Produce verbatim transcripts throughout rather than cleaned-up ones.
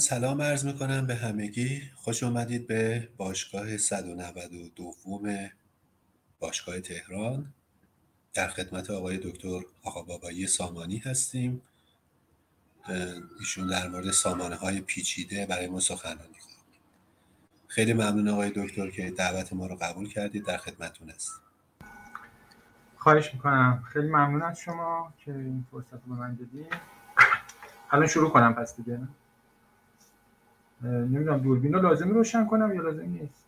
سلام عرض میکنم به همگی. خوش اومدید به باشگاه صد و نود و دو باشگاه تهران. در خدمت آقای دکتر آقا بابایی سامانی هستیم. ایشون در مورد سامانه های پیچیده برای ما سخنرانی خواهند. خیلی ممنون آقای دکتر که دعوت ما رو قبول کردید. در خدمتتون هستیم. خواهش میکنم. خیلی ممنون از شما که این فرصت رو به من دادید. الان شروع کنم پس دیگه. نمیدونم دوربین رو لازمی روشن کنم یا لازم نیست؟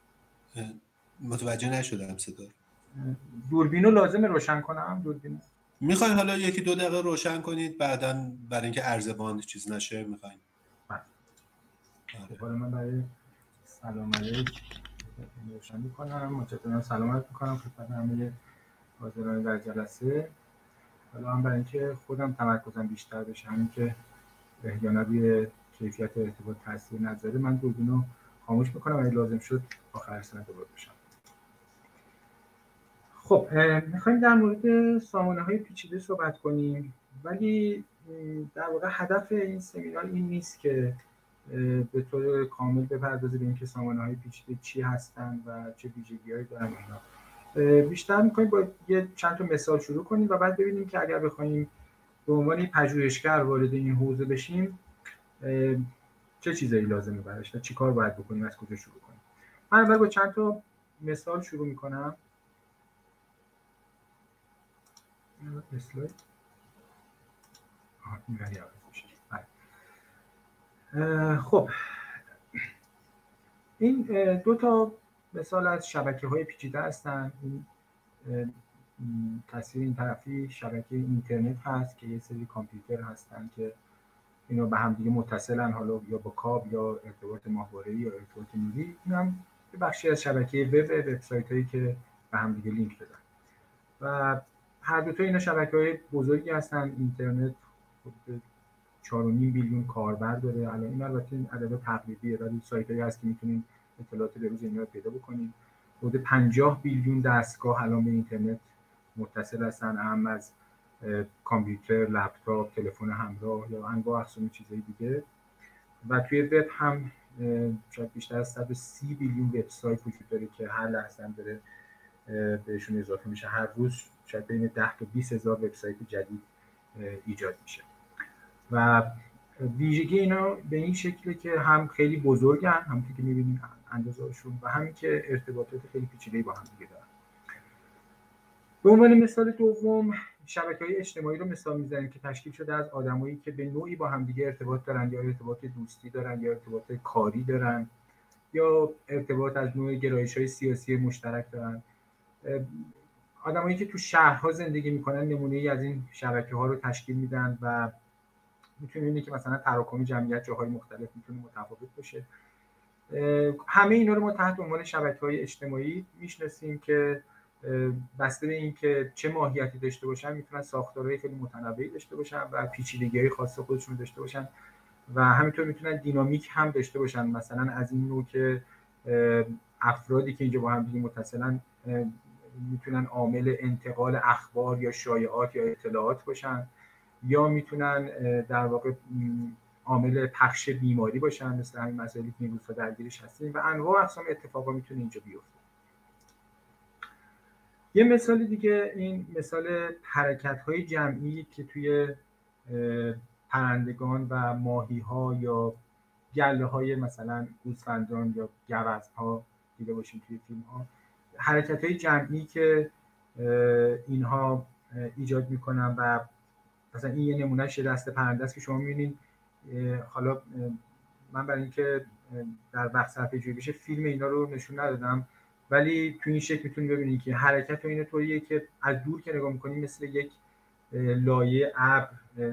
متوجه نشدم صدا. دوربین رو لازم روشن کنم؟ دوربین میخواین حالا یکی دو دقیقه روشن کنید بعدا برای اینکه عرض باند چیز نشه میخواین؟ حالا من برای سلام علیک روشن میکنم. متشکرم. سلامت میکنم خدمت همه حاضران در جلسه. حالا من برای اینکه خودم تمرکزم بیشتر بشه، همین که احیانا کیفیت ارتباط تاثیر نذاره، من دوربین رو خاموش میکنم و اگه لازم شد آخر سر دوباره بشم. خب میخوایم در مورد سامانه های پیچیده صحبت کنیم، ولی در واقع هدف این سمینار این نیست که به طور کامل بپردازیم به اینکه سامانه های پیچیده چی هستن و چه ویژگی‌هایی دارن. بیشتر میکنیم با یه چند تا مثال شروع کنیم و بعد ببینیم که اگر بخوایم به عنوان پژوهشگر وارد این حوزه بشیم چه چیزایی لازمه براش و چی کار باید بکنیم، از کجا شروع کنیم. من اول با چند تا مثال شروع میکنم. اسلاید آها میگه عوض میشه. خب این دو تا مثال از شبکه‌های پیچیده هستن. این تصویر این طرفی شبکه اینترنت هست که یه سری کامپیوتر هستن که اینا به هم دیگه متصلن، حالا یا با کاب یا ارتباط ماهواره‌ای یا ارتباط نوری. این هم یه بخشی از شبکه وب، وبسایت هایی که به هم دیگه لینک دادن و هر دو تا اینا شبکه‌های بزرگی هستن. اینترنت حدود چهار و نیم بیلیون کاربر داره. الان این البته این عدد تقریبیه، ولی سایتایی هست که میتونید اطلاعات به روز اینا رو پیدا بکنید. حدود پنجاه بیلیون دستگاه الان به اینترنت متصل هستن، هم از کامپیوتر، لپتاپ، تلفن همراه یا انواع اقسام چیزهای دیگه. و توی وب هم شاید بیشتر از صد و سی بیلیون وبسایت وجود داره که هر لحظه هم داره بهشون اضافه میشه. هر روز شاید بین ده تا بیست هزار وبسایت جدید ایجاد میشه و ویژگی اینا به این شکله که هم خیلی بزرگن، همونطور که می‌بینید اندازه‌شون، و همین که ارتباطات خیلی پیچیده‌ای با هم دیگه دارن. به عنوان مثال دوم شبکه‌های اجتماعی رو مثال می‌زنیم که تشکیل شده از آدمایی که به نوعی با همدیگه ارتباط دارن، یا ارتباط دوستی دارن یا ارتباط کاری دارن یا ارتباط از نوع گرایش‌های سیاسی مشترک دارن. آدمایی که تو شهرها زندگی می‌کنن نمونه‌ای از این شبکه‌ها رو تشکیل میدن و می‌تونیم ببینیم که مثلا تراکم جمعیت جاهای مختلف می‌تونه متفاوت باشه. همه اینا رو ما تحت عنوان شبکه‌های اجتماعی می‌شناسیم که بسته به اینکه چه ماهیتی داشته باشن میتونن ساختارهای خیلی متنوعی داشته باشن و پیچیدگی‌های خاص خودشون داشته باشن و همینطور میتونن دینامیک هم داشته باشن، مثلا از این نوع که افرادی که اینجا با هم دیگه متصلن میتونن عامل انتقال اخبار یا شایعات یا اطلاعات باشن، یا میتونن در واقع عامل پخش بیماری باشن، مثل همین مسائلی که امروز درگیرش هستیم و انواع اقسام اتفاقا میتونه اینجا بیفته. یه مثال دیگه این مثال حرکت‌های جمعی که توی پرندگان و ماهی‌ها یا گله‌های مثلا گوسفندان یا گوزن‌ها دیده باشیم توی فیلم‌ها. حرکت‌های جمعی که اینها ایجاد می‌کنن و مثلا این یه نمونه‌ش دست پرنده است که شما می‌بینید. حالا من برای اینکه در وقت صرفه‌جویی بشه فیلم اینا رو نشون ندادم، ولی تو این شکل میتونید ببینید که حرکت و اینا طوریه که از دور که نگاه میکنیم مثل یک لایه ابر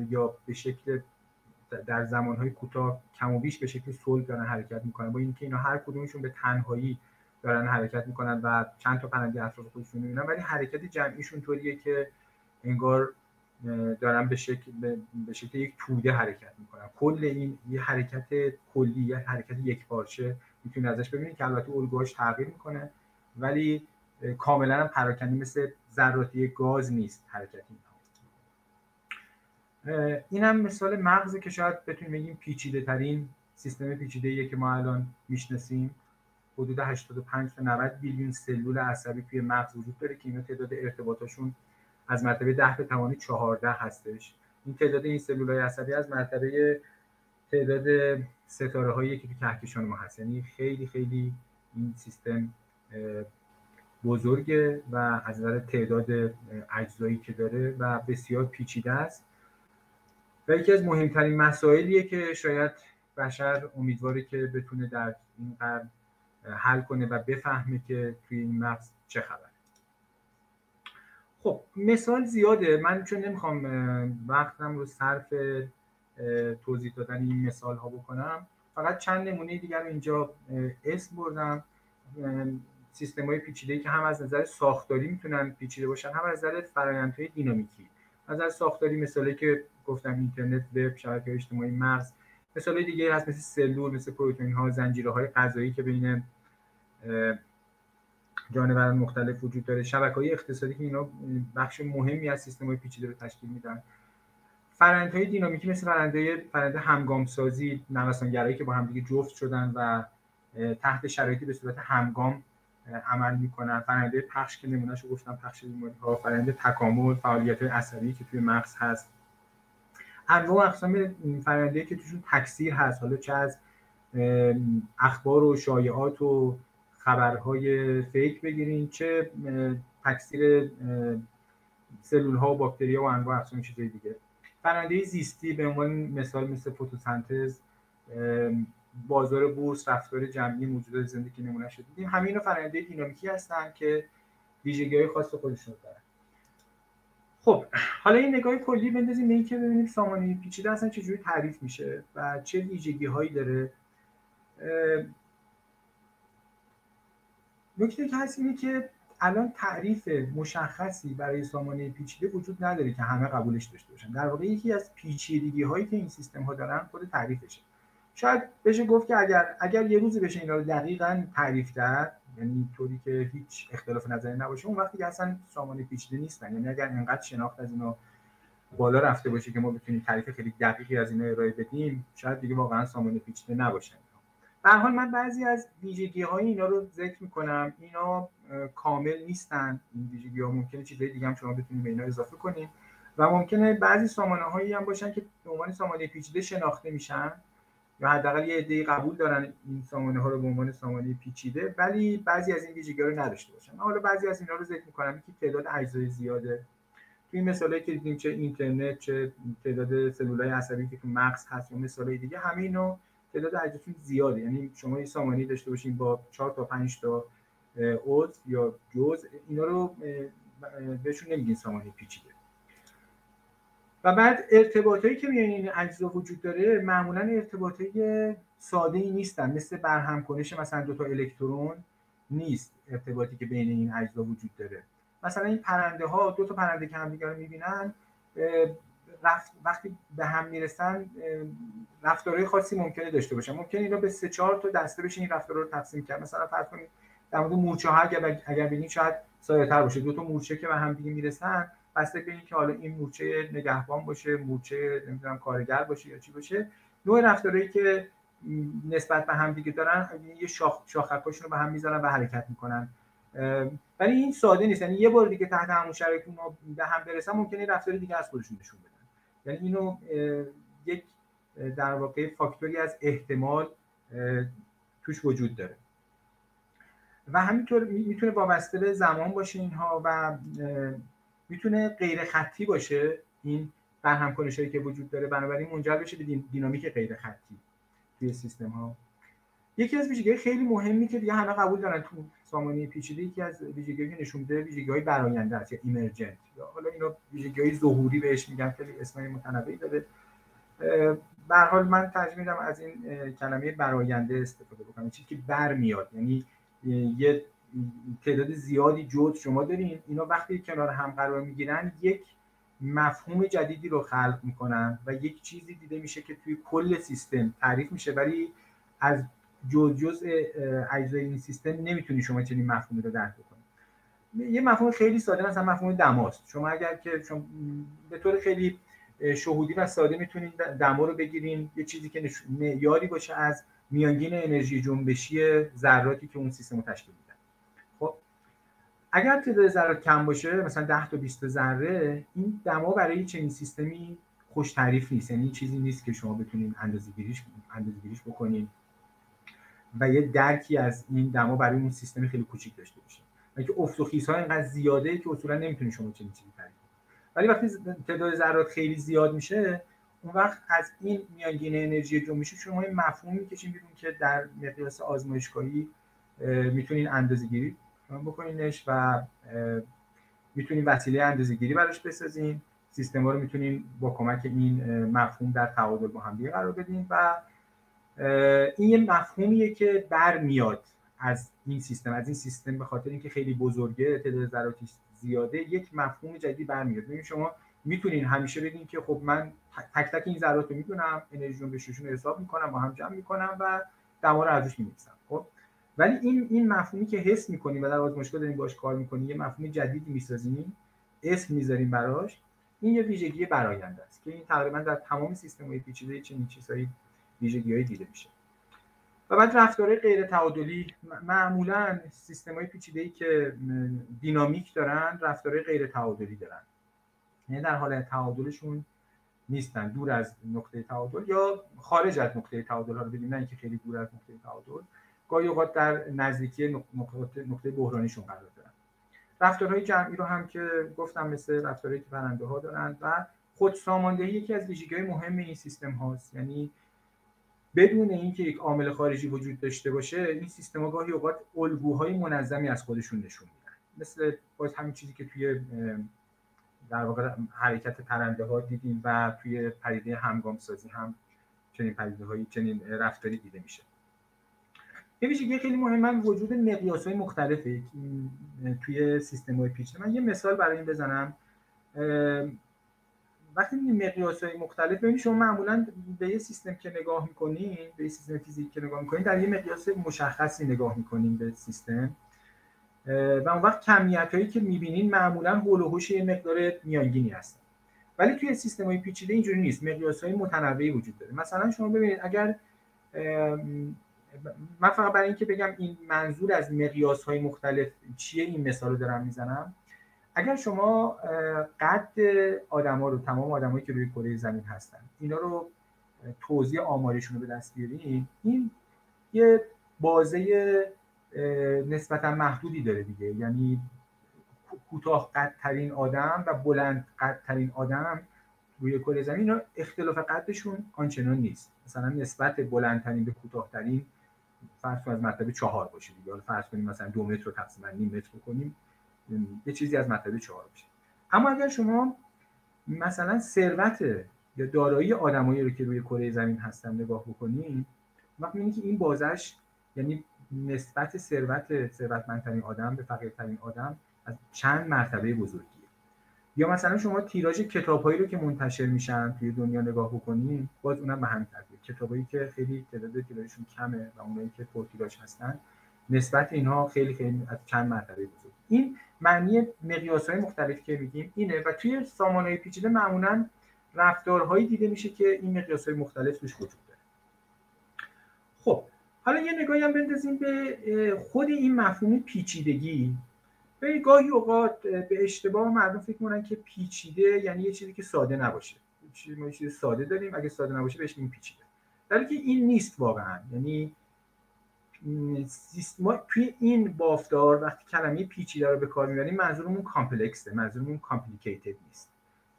یا به شکل در زمانهای کوتاه کم و بیش به شکل صلب دارن حرکت میکنن، با اینکه اینا هر کدومشون به تنهایی دارن حرکت میکنن و چند تا پرنده اطراف خودشون میبینن، ولی حرکت جمعیشون طوریه که انگار دارن به شکل به شکل یک توده حرکت میکنن. کل این یه حرکت کلی، یه حرکت یکپارچه میتونید ازش ببینید که البته الگوهاش تغییر میکنه، ولی کاملا هم پراکنده مثل ذراتی گاز نیست حرکت اینها. این هم مثال مغزه که شاید بتونیم بگیم پیچیده ترین سیستم پیچیده‌ایه که ما الان میشناسیم. حدود هشتاد و پنج تا نود بیلیون سلول عصبی توی مغز وجود داره که اینا تعداد ارتباطاشون از مرتبه ده به توان چهارده هستش. این تعداد این سلول‌های عصبی از مرتبه تعداد ستاره‌هایی که تو کهکشان ما هست. یعنی خیلی خیلی این سیستم بزرگه و از نظر تعداد اجزایی که داره و بسیار پیچیده است. و یکی از مهمترین مسائلیه که شاید بشر امیدواره که بتونه در این قرن حل کنه و بفهمه که توی این مغز چه خبره. خب مثال زیاده، من چون نمیخوام وقتم رو صرف توضیح دادن این مثال ها بکنم، فقط چند نمونه دیگر رو اینجا اسم بردم. سیستم های پیچیده‌ای که هم از نظر ساختاری میتونن پیچیده باشن، هم از نظر فرآیندهای دینامیکی. از نظر ساختاری مثالی که گفتم اینترنت، وب، شبکه‌های اجتماعی، مغز. مثالای دیگه هست مثل سلول، مثل پروتئین‌ها، زنجیره‌های غذایی که بین جانوران مختلف وجود داره، شبکه‌های اقتصادی که اینا بخش مهمی از سیستم‌های پیچیده رو تشکیل میدن. فرآیندهای دینامیکی مثل فرآیندهای فرآیند همگام‌سازی، نوسانگرایی که با هم دیگه جفت شدن و تحت شرایطی به صورت همگام عمل میکنن. فرآیند پخش که نمونهشو گفتم، پخش بیماری‌ها، فرآیند تکامل، فعالیت‌های عصبی که توی مغز هست. انواع و اقسام فرآیندهایی که توشون تکثیر هست، حالا چه از اخبار و شایعات و خبرهای فیک بگیرین، چه تکثیر سلول‌ها و باکتری‌ها و انواع و اقسام چیزهای دیگه. فرآیندهای زیستی به عنوان مثال مثل فتوسنتز، بازار بورس، رفتار جمعی موجودات زنده که نمونه‌اش رو دیدیم، همه اینا فرآیندهای دینامیکی هستن که ویژگی‌های خاص خودشون دارن. خب حالا این نگاه کلی بندازیم به اینکه ببینیم سامانی پیچیده اصلا چجوری تعریف میشه و چه ویژگی‌هایی داره. نکته که هست اینه که الان تعریف مشخصی برای سامانه پیچیده وجود نداره که همه قبولش داشته باشن. در واقع یکی از پیچیدگی‌هایی که این سیستم‌ها دارن خود تعریفشه. شاید بشه گفت که اگر اگر یه روزی بشه اینا رو دقیقاً تعریف کرد، یعنی طوری که هیچ اختلاف نظری نباشه، اون وقتی که اصلا سامانه پیچیده نیستن. یعنی اگر اینقدر شناخت از اینا بالا رفته باشه که ما بتونیم تعریف خیلی دقیقی از اینا ارائه بدیم، شاید دیگه واقعاً سامانه پیچیده نباشن. به هر حال من بعضی از ویژگی‌های اینا رو ذکر می‌کنم. اینا کامل نیستن، این ویژگی‌ها ممکنه چیزای دیگه هم شما بتونید به اینا اضافه کنید و ممکنه بعضی سامانه‌هایی هم باشن که به عنوان سامانه پیچیده شناخته میشن و حداقل یه عده‌ای قبول دارن این سامانه‌ها رو به عنوان سامانه پیچیده، ولی بعضی از این ویژگی‌ها رو نداشته باشن. حالا بعضی از اینا رو ذکر می‌کنم که تعداد اجزای زیاده. توی مثالایی که دیدیم، چه اینترنت، چه تعداد سلولای عصبی که تو مغز هست و مثالای دیگه، همه اینا تعداد اجزاشون زیاده. یعنی شما یه سامانه‌ای داشته باشین با چهار تا پنج تا عضو یا جزء، اینا رو بهشون نمیگین سامانه پیچیده. و بعد ارتباطایی که میان این اجزا وجود داره معمولا ارتباطای ساده‌ای نیستن، مثل برهمکنش مثلا دو تا الکترون نیست ارتباطی که بین این اجزا وجود داره. مثلا این پرنده ها، دو تا پرنده که همدیگه رو میبینن، وقتی به هم میرسن رفتارهای خاصی ممکنه داشته باشن. ممکنه اینا به سه چهار تا دسته بشین این رفتارها رو تقسیم کرد. مثلا فرض کنید در مورد مورچه‌ها اگر اگر ببینید شاید ساده‌تر باشه، دو تا مورچه که به هم دیگه میرسن، بسته به اینکه حالا این مورچه نگهبان باشه، مورچه نمیدونم کارگر باشه یا چی باشه، نوع رفتارهایی که نسبت به هم دیگه دارن، یه شاخ شاخک‌هاشون رو به هم می‌زنن و حرکت می‌کنن. ولی این ساده نیست. یعنی یه بار دیگه تحت همون شرایط اونها به هم برسن، ممکنه رفتار دیگه از خودشون نشون بدن. یعنی اینو یک در واقع فاکتوری از احتمال توش وجود داره. و همینطور میتونه وابسته به زمان باشه اینها و میتونه غیر خطی باشه این برهمکنشایی که وجود داره، بنابراین منجر بشه به دینامیک غیر خطی توی سیستم ها. یکی از ویژگی‌های خیلی مهمی که دیگه همه قبول دارن تو سامانه پیچیده، یکی از ویژگی‌هایی که نشون میده ویژگی‌های براینده است یا ایمرجنت، یا حالا اینا ویژگی‌های ظهوری بهش میگن، خیلی اسمای متنوعی داره. به هر حال من ترجیح میدم از این کلمه براینده استفاده بکنم، چیزی که برمیاد. یعنی یه تعداد زیادی جزء شما دارین، اینا وقتی کنار هم قرار میگیرن یک مفهوم جدیدی رو خلق میکنن و یک چیزی دیده میشه که توی کل سیستم تعریف میشه، ولی از جزء جزء اجزای این سیستم نمیتونی شما چنین مفهومی رو درک بکنید. یه مفهوم خیلی ساده مثلا مفهوم دماست. شما اگر که شما به طور خیلی شهودی و ساده میتونین دما رو بگیرین، یه چیزی که معیاری باشه از میانگین انرژی جنبشی ذراتی که اون سیستم رو تشکیل میدن. خب اگر تعداد ذرات کم باشه، مثلا ده تا بیست ذره، این دما برای چنین سیستمی خوش تعریف نیست، یعنی چیزی نیست که شما بتونین اندازه‌گیریش اندازه‌گیریش بکنین و یه درکی از این دما برای اون سیستم خیلی کوچیک داشته باشین. اینکه افت و خیزها اینقدر زیاده که اصولا نمیتونین شما چنین چیزی تعریف کنین. ولی وقتی تعداد ذرات خیلی زیاد میشه، اون وقت از این میانگین انرژی جنبشی شما این مفهوم میکشین بیرون که در مقیاس آزمایشگاهی میتونین اندازه‌گیری بکنینش و میتونین وسیله اندازه‌گیری براش بسازین. سیستما رو میتونین با کمک این مفهوم در تعادل با هم دیگه قرار بدین و این یه مفهومیه که برمیاد از این سیستم از این سیستم به خاطر اینکه خیلی بزرگه، تعداد ذراتش زیاده، یک مفهوم جدید برمیاد. ببین شما میتونین همیشه بگین که خب من تک تک این ذرات رو میدونم، انرژی جنبششون رو حساب میکنم، با هم جمع میکنم و دما رو ازش می‌نویسم. خب ولی این این مفهومی که حس می‌کنی و در آزمایشگاه دارین باهاش کار می‌کنی، یه مفهوم جدیدی می‌سازین، اسم می‌ذارین براش. این یه ویژگی براینده است که این تقریبا در تمام سیستم‌های پیچیده چنین چیزایی ویژگی‌های دیده میشه. و بعد رفتارهای غیر تعادلی، معمولاً سیستم‌های پیچیده‌ای که دینامیک دارن رفتارهای غیر تعادلی دارن، یعنی در حال تعادلشون نیستن، دور از نقطه تعادل یا خارج از نقطه تعادل ها رو ببینیم، نه اینکه خیلی دور از نقطه تعادل، گاهی اوقات در نزدیکی نقطه نقطه بحرانیشون قرار دارن. رفتارهای جمعی رو هم که گفتم مثل رفتارهایی که پرنده ها دارن و خودساماندهی یکی از ویژگی‌های مهم این سیستم هاست، یعنی بدون اینکه یک عامل خارجی وجود داشته باشه این سیستم‌ها گاهی اوقات الگوهای منظمی از خودشون نشون میدن، مثل باز همین چیزی که توی در واقع حرکت پرنده ها دیدیم و توی پدیده همگام‌سازی هم چنین پدیده‌هایی چنین رفتاری دیده میشه. یه ویژگی خیلی مهمه وجود مقیاس‌های مختلفه توی سیستم‌های پیچیده. من یه مثال برای این بزنم. وقتی مقیاس‌های مختلف ببینید، شما معمولاً به یه سیستم که نگاه می‌کنین، به یه سیستم فیزیکی که نگاه می‌کنین، در یه مقیاس مشخصی نگاه می‌کنین به سیستم. و اون وقت کمیت‌هایی که می‌بینین معمولاً هول و هوش یه مقدار میانگینی هستن. ولی توی سیستم‌های پیچیده اینجوری نیست. مقیاس‌های متنوعی وجود داره. مثلا شما ببینید اگر من فقط برای اینکه بگم این منظور از مقیاس‌های مختلف چیه این مثال رو دارم میزنم. اگر شما قد آدما رو، تمام آدمایی که روی کره زمین هستن، اینا رو توزیع آماریشون رو به دست بیارین، این یه بازه نسبتا محدودی داره دیگه، یعنی کوتاه قدترین آدم و بلند قدترین آدم روی کره زمین رو اختلاف قدشون آنچنان نیست. مثلا نسبت بلندترین به کوتاه‌ترین فرض از مرتبه چهار باشه دیگه، فرض کنیم مثلا دو متر رو تقسیم بر نیم متر بکنیم، یه چیزی از مرتبه چهار باشه. اما اگر شما مثلا ثروت یا دارایی آدمایی رو که روی کره زمین هستن نگاه بکنین، وقت می‌بینید که این بازش، یعنی نسبت ثروت ثروتمندترین آدم به فقیرترین آدم از چند مرتبه بزرگی. یا مثلا شما تیراژ کتاب‌هایی رو که منتشر میشن توی دنیا نگاه بکنین، باز اونم به همین ترتیبه. کتابایی که خیلی تعداد تیراژشون کمه و اونایی که پر تیراژ هستن، نسبت اینها خیلی خیلی از چند مرتبه بزرگ. این معنی مقیاس‌های مختلف که میگیم اینه و توی سامانه‌های پیچیده معمولاً رفتارهایی دیده میشه که این مقیاس‌های مختلف توش وجود داره. خب، حالا یه نگاهی هم بندازیم به خود این مفهوم پیچیدگی. به گاهی اوقات به اشتباه مردم فکر می‌کنن که پیچیده یعنی یه چیزی که ساده نباشه. چیزی ما یه چیز ساده داریم، اگه ساده نباشه بهش میگیم پیچیده. در حالی که این نیست واقعاً. یعنی ما توی این بافتار وقتی کلمه پیچیده رو به کار می‌بریم، منظورمون کامپلکسه، منظورمون کامپلیکیتد نیست.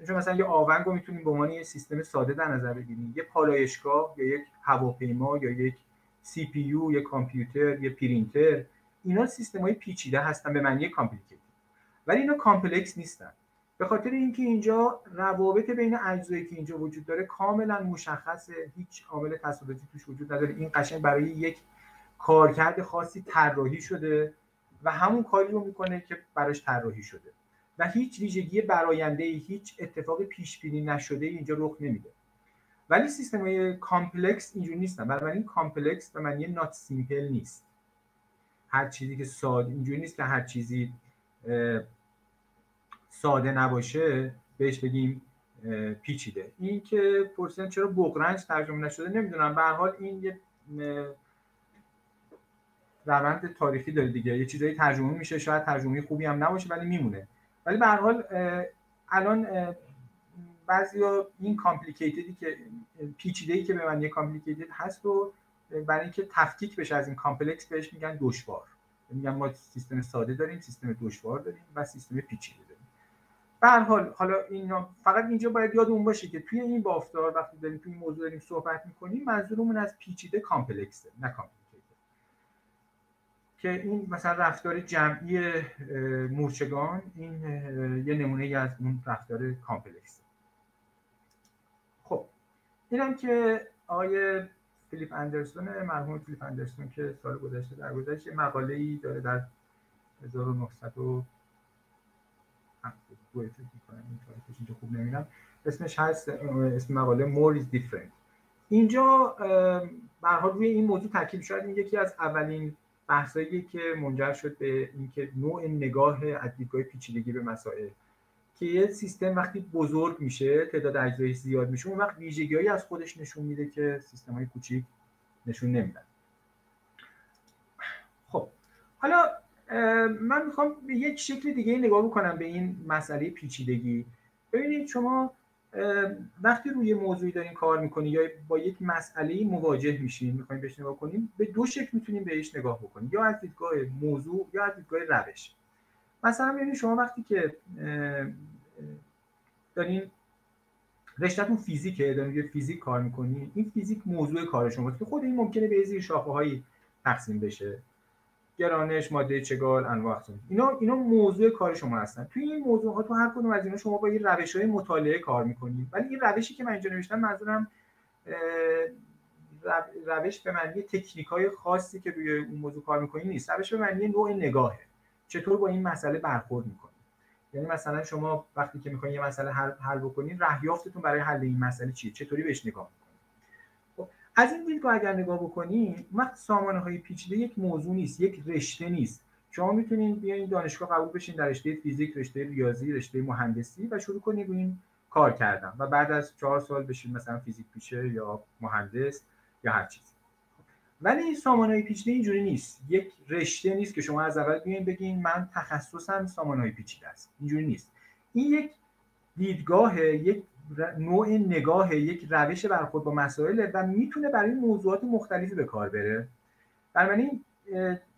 چون مثلا یه آونگ رو می‌تونیم به عنوان یه سیستم ساده در نظر بگیریم، یه پالایشگاه یا یک هواپیما یا یک سی پی یو، یه کامپیوتر، یه پرینتر، اینا سیستم‌های پیچیده هستن به معنی کامپلیکیتد، ولی اینا کامپلکس نیستن، به خاطر اینکه اینجا روابط بین اجزایی که اینجا وجود داره کاملا مشخصه، هیچ عامل تصادفی توش وجود نداره. این قشنگ برای یک کارکرد خاصی طراحی شده و همون کاری رو میکنه که براش طراحی شده و هیچ ویژگی برآینده‌ای، هیچ اتفاق پیش‌بینی نشده اینجا رخ نمیده. ولی سیستم‌های کامپلکس اینجوری نیستن، بنابراین کامپلکس به معنی نات سیمپل نیست. هر چیزی که ساده، اینجوری نیست که هر چیزی ساده نباشه بهش بگیم پیچیده. این که پرسیدن چرا بغرنج ترجمه نشده نمیدونم، به هر حال این یه روند تاریخی داره دیگه، یه چیزایی ترجمه میشه، شاید ترجمه خوبی هم نباشه ولی میمونه. ولی به هر حال الان بعضیا این کامپلیکیتدی که پیچیده‌ای که به معنی کامپلیکیتد هست و برای اینکه تفکیک بشه از این کامپلکس بهش میگن دشوار. میگن ما سیستم ساده داریم، سیستم دشوار داریم و سیستم پیچیده داریم. به هر حال حالا اینا فقط اینجا باید یادمون باشه که توی این بافتار وقتی داریم توی این موضوع داریم صحبت می‌کنیم، منظورمون از پیچیده کامپلکسه نه کامپلیکیتد. که این مثلا رفتار جمعی مورچگان این یه نمونه‌ای از اون رفتار کامپلکسه. خب اینم که آقای فیلیپ اندرسون، مرحوم فیلیپ اندرسون که سال گذشته درگذشت، مقاله‌ای داره در هزار و نهصد و هفتاد و دو فکر می‌کنم، این تاریخش اینجا خوب نمی‌دونم، اسمش هست، اسم مقاله More is Different. اینجا به هر حال روی این موضوع تاکید شده، این یکی از اولین بحثایی که منجر شد به اینکه نوع نگاه از دیدگاه پیچیدگی به مسائل، که یه سیستم وقتی بزرگ میشه، تعداد اجزایش زیاد میشه، اون وقت ویژگی‌هایی از خودش نشون میده که سیستم‌های کوچیک نشون نمیدن. خب حالا من میخوام به یک شکل دیگه نگاه بکنم به این مسئله پیچیدگی. ببینید شما وقتی روی موضوعی دارین کار میکنی یا با یک مسئله‌ای مواجه میشین، میخواین بهش نگاه کنیم، به دو شکل میتونیم بهش نگاه بکنیم، یا از دیدگاه موضوع یا از دیدگاه روش. مثلا ببینید شما وقتی که دارین رشته‌تون فیزیکه، دارین روی فیزیک کار میکنین، این فیزیک موضوع کار شماست که خود این ممکنه به زیر شاخه‌هایی تقسیم بشه، گرانش، ماده چگال، انواع اقسام، اینا اینا موضوع کار شما هستن. توی این موضوع‌ها تو هر کدوم از اینا شما با این روش‌های مطالعه کار می‌کنید. ولی این روشی که من اینجا نوشتم منظورم روش به معنی تکنیک‌های خاصی که روی اون موضوع کار می‌کنید نیست، روش به معنی نوع نگاهه، چطور با این مسئله برخورد می‌کنید. یعنی مثلا شما وقتی که می‌خواید یه مسئله حل حل بکنید، راهیافتتون برای حل این مسئله چیه، چطوری بهش نگاه می‌کنید. از این دیدگاه اگر نگاه بکنی، وقت سامانه‌های پیچیده یک موضوع نیست، یک رشته نیست. شما میتونید بیاین دانشگاه قبول بشین در رشته فیزیک، رشته ریاضی، رشته مهندسی و شروع کنید روی این کار کردن و بعد از چهار سال بشین مثلا فیزیک پیشه یا مهندس یا هر چیز. ولی سامانه‌های پیچیده اینجوری نیست. یک رشته نیست که شما از اول بیاین بگین من تخصصم سامانه‌های پیچیده است. اینجوری نیست. این یک دیدگاه، یک نوع نگاه، یک روش برخورد با مسائل و میتونه برای موضوعات مختلفی به کار بره. بنابراین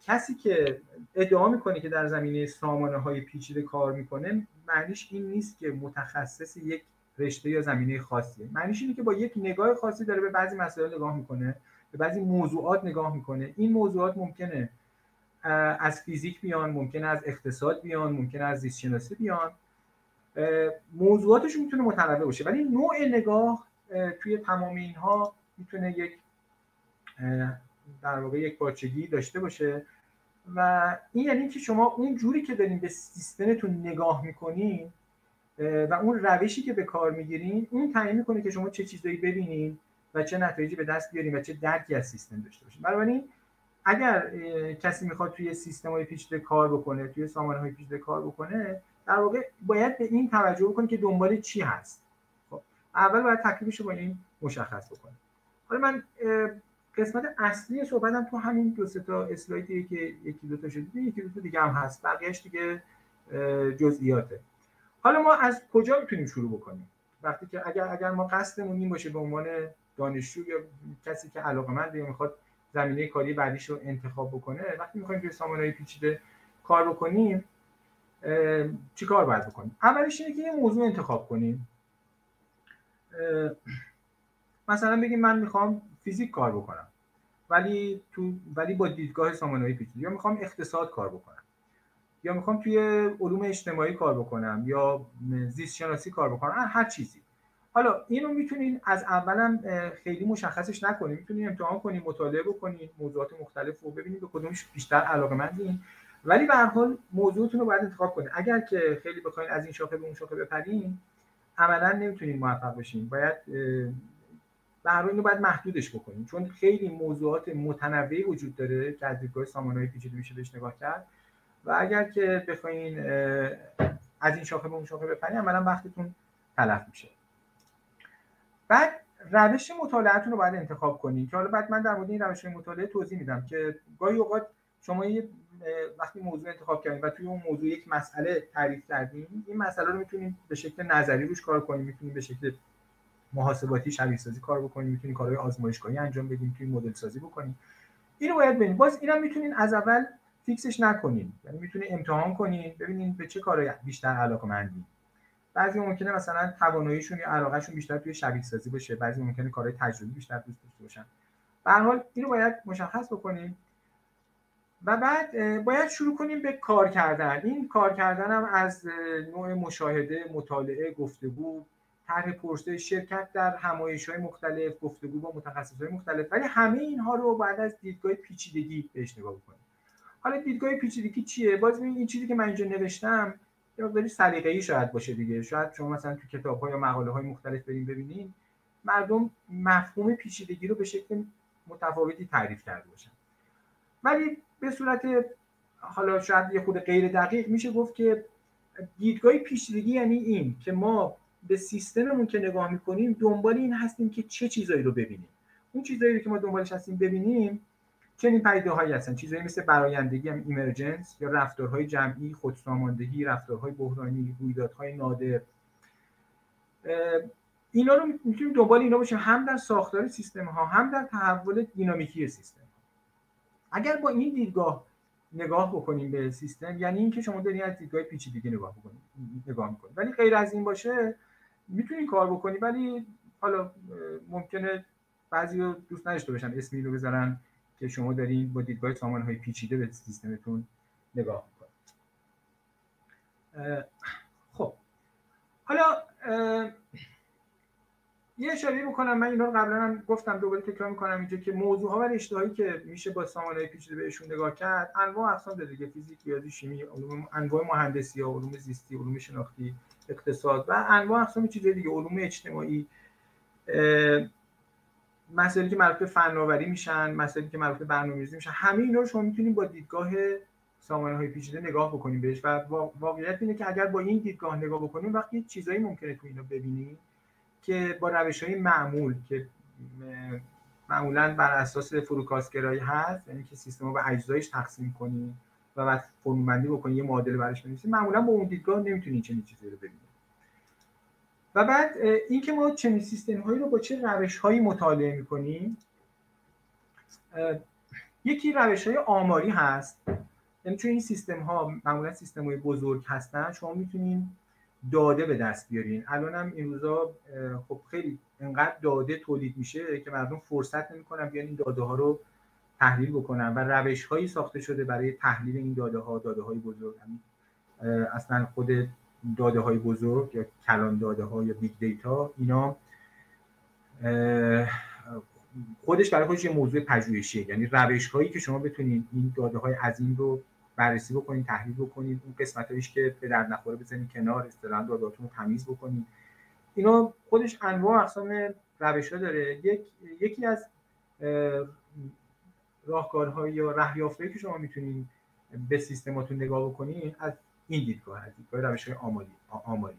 کسی که ادعا میکنه که در زمینه سامانه های پیچیده کار میکنه، معنیش این نیست که متخصص یک رشته یا زمینه خاصیه. معنیش اینه که با یک نگاه خاصی داره به بعضی مسائل نگاه میکنه، به بعضی موضوعات نگاه میکنه. این موضوعات ممکنه از فیزیک بیان، ممکنه از اقتصاد بیان، ممکنه از زیست شناسی بیان. موضوعاتش میتونه متنوع باشه ولی نوع نگاه توی تمام اینها میتونه یک در واقع یک پارچگی داشته باشه و این یعنی که شما اون جوری که دارین به سیستمتون نگاه میکنین و اون روشی که به کار میگیرین، اون تعیین میکنه که شما چه چیزایی ببینین و چه نتایجی به دست بیارین و چه درکی از سیستم داشته باشین. بنابراین اگر کسی میخواد توی سیستم‌های پیچیده کار بکنه، توی سامانه‌های پیچیده کار بکنه، در واقع باید به این توجه بکنید که دنبال چی هست. خب اول باید تکلیفش رو با این مشخص بکنید. حالا من قسمت اصلی صحبتم تو همین دو سه تا اسلایدیه که یکی دو تا شده، یکی دو تا دیگه هم هست، بقیه‌اش دیگه جزئیاته. حالا ما از کجا میتونیم شروع بکنیم؟ وقتی که اگر اگر ما قصدمون این باشه به عنوان دانشجو یا کسی که علاقه‌منده میخواد زمینه کاری بعدیش رو انتخاب بکنه، وقتی می‌خوایم توی سامانه‌های پیچیده کار بکنیم چی کار باید بکنیم؟ اولش اینه که یه موضوع انتخاب کنیم. مثلا بگیم من میخوام فیزیک کار بکنم ولی تو ولی با دیدگاه سامانه‌های پیچیده، یا میخوام اقتصاد کار بکنم، یا میخوام توی علوم اجتماعی کار بکنم، یا زیست شناسی کار بکنم، هر چیزی. حالا اینو میتونین از اولم خیلی مشخصش نکنین، میتونین امتحان کنین، مطالعه بکنین، موضوعات مختلف رو ببینید به کدومش بیشتر علاقه‌مندین، ولی به هر حال موضوعتون رو باید انتخاب کنید. اگر که خیلی بخواید از این شاخه به اون شاخه بپرین، عملاً نمیتونید موفق بشین. باید به هر حال اینو باید محدودش بکنید، چون خیلی موضوعات متنوعی وجود داره که از دیدگاه سامانه‌های پیچیده میشه بهش نگاه کرد و اگر که بخواید از این شاخه به اون شاخه بپرین، عملاً وقتتون تلف میشه. بعد روش مطالعهتون رو باید انتخاب کنین که حالا بعد من در مورد این روش مطالعه توضیح میدم که گاهی اوقات شما وقتی موضوع انتخاب کردین و توی اون موضوع یک مسئله تعریف کردین، این مسئله رو میتونید به شکل نظری روش کار کنین، میتونید به شکل محاسباتی شبیه سازی کار بکنین، میتونید کارهای آزمایشگاهی انجام بدین، توی مدل سازی بکنین. اینو باید ببینید. باز اینا میتونین از اول فیکسش نکنین، یعنی میتونید امتحان کنین ببینین به چه کارایی بیشتر علاقه‌مندین. بعضی ممکنه مثلا تواناییشون یا علاقه‌شون بیشتر توی شبیه سازی باشه، بعضی ممکنه کارهای تجربی بیشتر دوست داشته باشن. به هر حال اینو باید مشخص بکنیم و بعد باید شروع کنیم به کار کردن. این کار کردن هم از نوع مشاهده، مطالعه، گفتگو، طرح پرسه، شرکت در همایش‌های مختلف، گفتگو با متخصص‌های مختلف، ولی همه اینها رو بعد از دیدگاه پیچیدگی بهش نگاه بکنیم. حالا دیدگاه پیچیدگی چیه؟ باز ببینید این چیزی که من اینجا نوشتم یا مقداری سلیقه‌ای شاید باشه دیگه. شاید شما مثلا تو کتاب‌ها یا مقاله‌های مختلف بریم ببینید مردم مفهوم پیچیدگی رو به شکل متفاوتی تعریف کرده باشن. ولی به صورت حالا شاید یه خود غیر دقیق میشه گفت که دیدگاه پیچیدگی یعنی این که ما به سیستممون که نگاه می‌کنیم دنبال این هستیم که چه چیزایی رو ببینیم. اون چیزایی که ما دنبالش هستیم ببینیم چنین پدیده‌هایی هستن، چیزایی مثل برآیندگی هم ایمرجنس یا رفتارهای جمعی، خودساماندهی، رفتارهای بحرانی، رویدادهای نادر. اینا رو می‌تونیم دنبال اینا باشیم، هم در ساختار سیستم‌ها هم در تحول دینامیکی سیستم. اگر با این دیدگاه نگاه بکنیم به سیستم، یعنی اینکه شما دارین از دیدگاه پیچیدگی نگاه بکنید نگاه می‌کنید، ولی غیر از این باشه میتونین کار بکنی. ولی حالا ممکنه بعضی رو دوست نداشته باشن اسمی رو بذارن که شما دارین با دیدگاه سامانه‌های پیچیده به سیستمتون نگاه میکنید. خب حالا یه اشاره بکنم، من اینا رو قبلا هم گفتم دوباره تکرار میکنم اینجا، که موضوع‌ها و رشته‌هایی که میشه با سامانه‌های پیچیده بهشون نگاه کرد انواع اقسام داره دیگه: فیزیک، ریاضی، شیمی، علوم، انواع مهندسی، علوم زیستی، علوم شناختی، اقتصاد و انواع اقسام چیزهای دیگه، علوم اجتماعی، مسائلی که مربوط به فناوری میشن، مسائلی که مربوط به برنامه‌ریزی میشن. همه اینا رو شما میتونید با دیدگاه سامانه‌های پیچیده نگاه بکنید بهش و واقعیت اینه که اگر با این دیدگاه نگاه بکنیم وقتی چیزایی ممکنه تو اینا ببینید که با روش‌های معمول که معمولاً بر اساس فروکاست‌گرایی هست، یعنی که سیستم رو به اجزایش تقسیم کنیم و بعد فرم‌بندی بکنیم، یه معادله براش بنویسیم، معمولاً با اون دیدگاه نمیتونیم چنین چیزی رو ببینیم. و بعد اینکه ما چنین سیستم‌هایی رو با چه روش‌هایی مطالعه می‌کنیم، یکی روش‌های آماری هست. یعنی چون این سیستم‌ها معمولاً سیستم‌های بزرگ هستن، شما می‌تونید داده به دست بیارین. الان هم این روزا خب خیلی انقدر داده تولید میشه که مردم فرصت نمیکنن بیان این داده ها رو تحلیل بکنن و روش هایی ساخته شده برای تحلیل این داده ها، داده های بزرگ. اصلا خود داده های بزرگ یا کلان داده ها یا بیگ دیتا، اینا خودش برای خودش یه موضوع پژوهشیه، یعنی روش هایی که شما بتونین این داده های عظیم رو بررسی بکنید، تحلیل بکنید، اون قسمتایش که به درد نخوره بزنید کنار، استرند داداتون رو تمیز بکنید. اینا خودش انواع اقسام روش‌ها داره. یک یکی از راهکارهای یا رهیافتهایی که شما میتونید به سیستماتون نگاه بکنید از این دیدگاه از دیدگاه روش‌های آماری آماری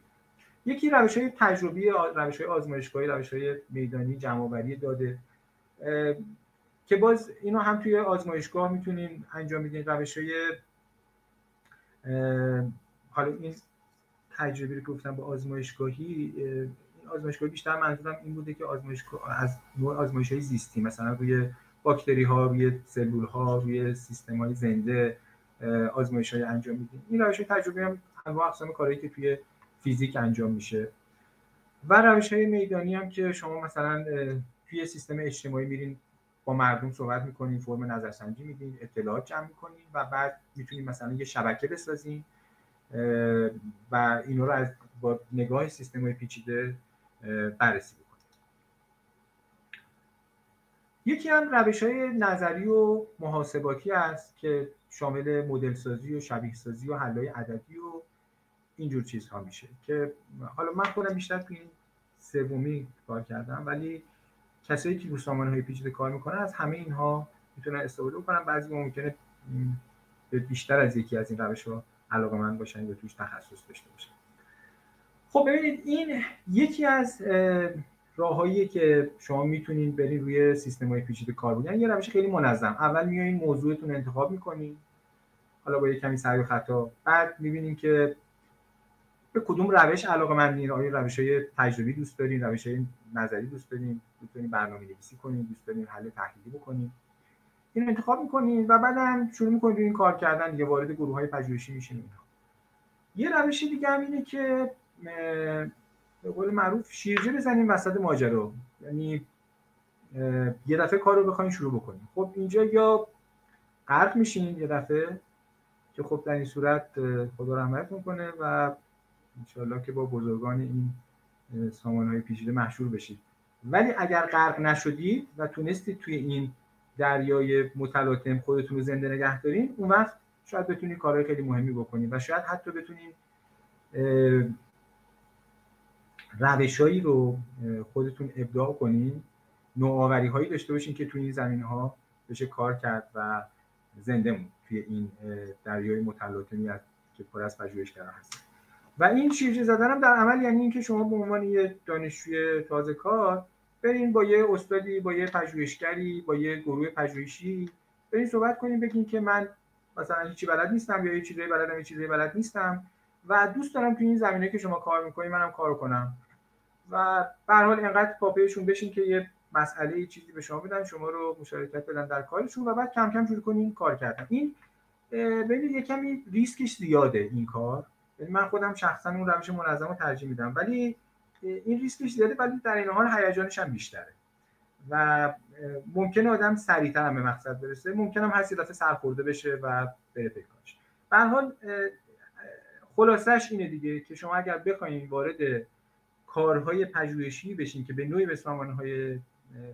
یکی روش‌های تجربی، روش‌های آزمایشگاهی، روش‌های میدانی، جمع‌آوری داده که باز اینو هم توی آزمایشگاه میتونید انجام بدید. روش‌های حالا این تجربی رو گفتم با آزمایشگاهی، این آزمایشگاهی بیشتر منظورم این بوده که آزمایشگاه از نوع آزمایش‌های زیستی، مثلا روی باکتری‌ها، روی سلول‌ها، روی سیستم‌های زنده آزمایش‌های انجام میدیم. این روش‌های تجربی هم انواع اقسام کارهایی که توی فیزیک انجام میشه و روش‌های میدانی هم که شما مثلا توی سیستم اجتماعی میرین با مردم صحبت می‌کنین، فرم نظرسنجی میدین، اطلاعات جمع می‌کنین و بعد می‌تونین مثلا یه شبکه بسازین و اینا رو از با نگاه سیستم‌های پیچیده بررسی بکنین. یکی هم روش‌های نظری و محاسباتی است که شامل مدل سازی و شبیه سازی و حل‌های عددی و اینجور چیزها میشه که حالا من خودم بیشتر تو این سومی کار کردم، ولی کسایی که رو سامانه‌های پیچیده کار میکنن از همه اینها میتونن استفاده بکنن. بعضی ممکنه بیشتر از یکی از این روش‌ها علاقه‌مند باشن یا توش تخصص داشته باشن. خب ببینید این یکی از راههایی که شما میتونید برید روی سیستم‌های پیچیده کار بودن، یه روش خیلی منظم. اول میایین موضوعتون انتخاب میکنین، حالا با یه کمی سعی و خطا، بعد میبینین که به کدوم روش علاقه‌مندین، آیا روش‌های تجربی دوست دارین، روش‌های نظری دوست دارین، دوست دارین برنامه‌نویسی کنین، دوست دارین حل تحلیلی بکنین. اینو انتخاب میکنین و بعداً شروع میکنید این کار کردن دیگه، وارد گروه‌های پژوهشی میشین. یه روش دیگه هم اینه که به قول معروف شیرجه بزنیم وسط ماجرا، یعنی یه دفعه کار رو بخواین شروع بکنیم. خب اینجا یا غرق میشین یه دفعه، که خب در این صورت خدا رحمتتون کنه و انشالله که با بزرگان این سامانهای پیچیده محشور بشید. ولی اگر غرق نشدید و تونستید توی این دریای متلاطم خودتون رو زنده نگه دارین، اون وقت شاید بتونید کارهای خیلی مهمی بکنید و شاید حتی بتونید روش‌هایی رو خودتون ابداع کنین، نوآوری‌هایی داشته باشین که توی این زمینه‌ها بشه کار کرد و زنده‌مون توی این دریای متلاطمی که پر از پژوهشگران هست. و این شیرجه زدن هم در عمل یعنی اینکه شما به عنوان یه دانشجوی تازه کار برین با یه استادی، با یه پژوهشگری، با یه گروه پژوهشی برین صحبت کنین، بگین که من مثلا هیچی بلد نیستم یا یه چیزایی بلدم، یه چیزایی بلد نیستم و دوست دارم توی این زمینه که شما کار می‌کنید منم کار کنم. و به هر حال اینقدر پاپیشون بشین که یه مسئله یه چیزی به شما بدن، شما رو مشارکت بدن در کارشون و بعد کم کم شروع کنین کار کردن. این ببینید یه کمی ریسکش زیاده این کار. من خودم شخصا اون روش منظم رو ترجیح میدم، ولی این ریسکش زیاده، ولی در این حال هیجانش هم بیشتره و ممکنه آدم سریعتر هم به مقصد برسه، ممکنه هم هر دفعه سرخورده بشه و بره به کارش. به هر حال خلاصش اینه دیگه که شما اگر بخواید وارد کارهای پژوهشی بشین که به نوعی به سامانه‌های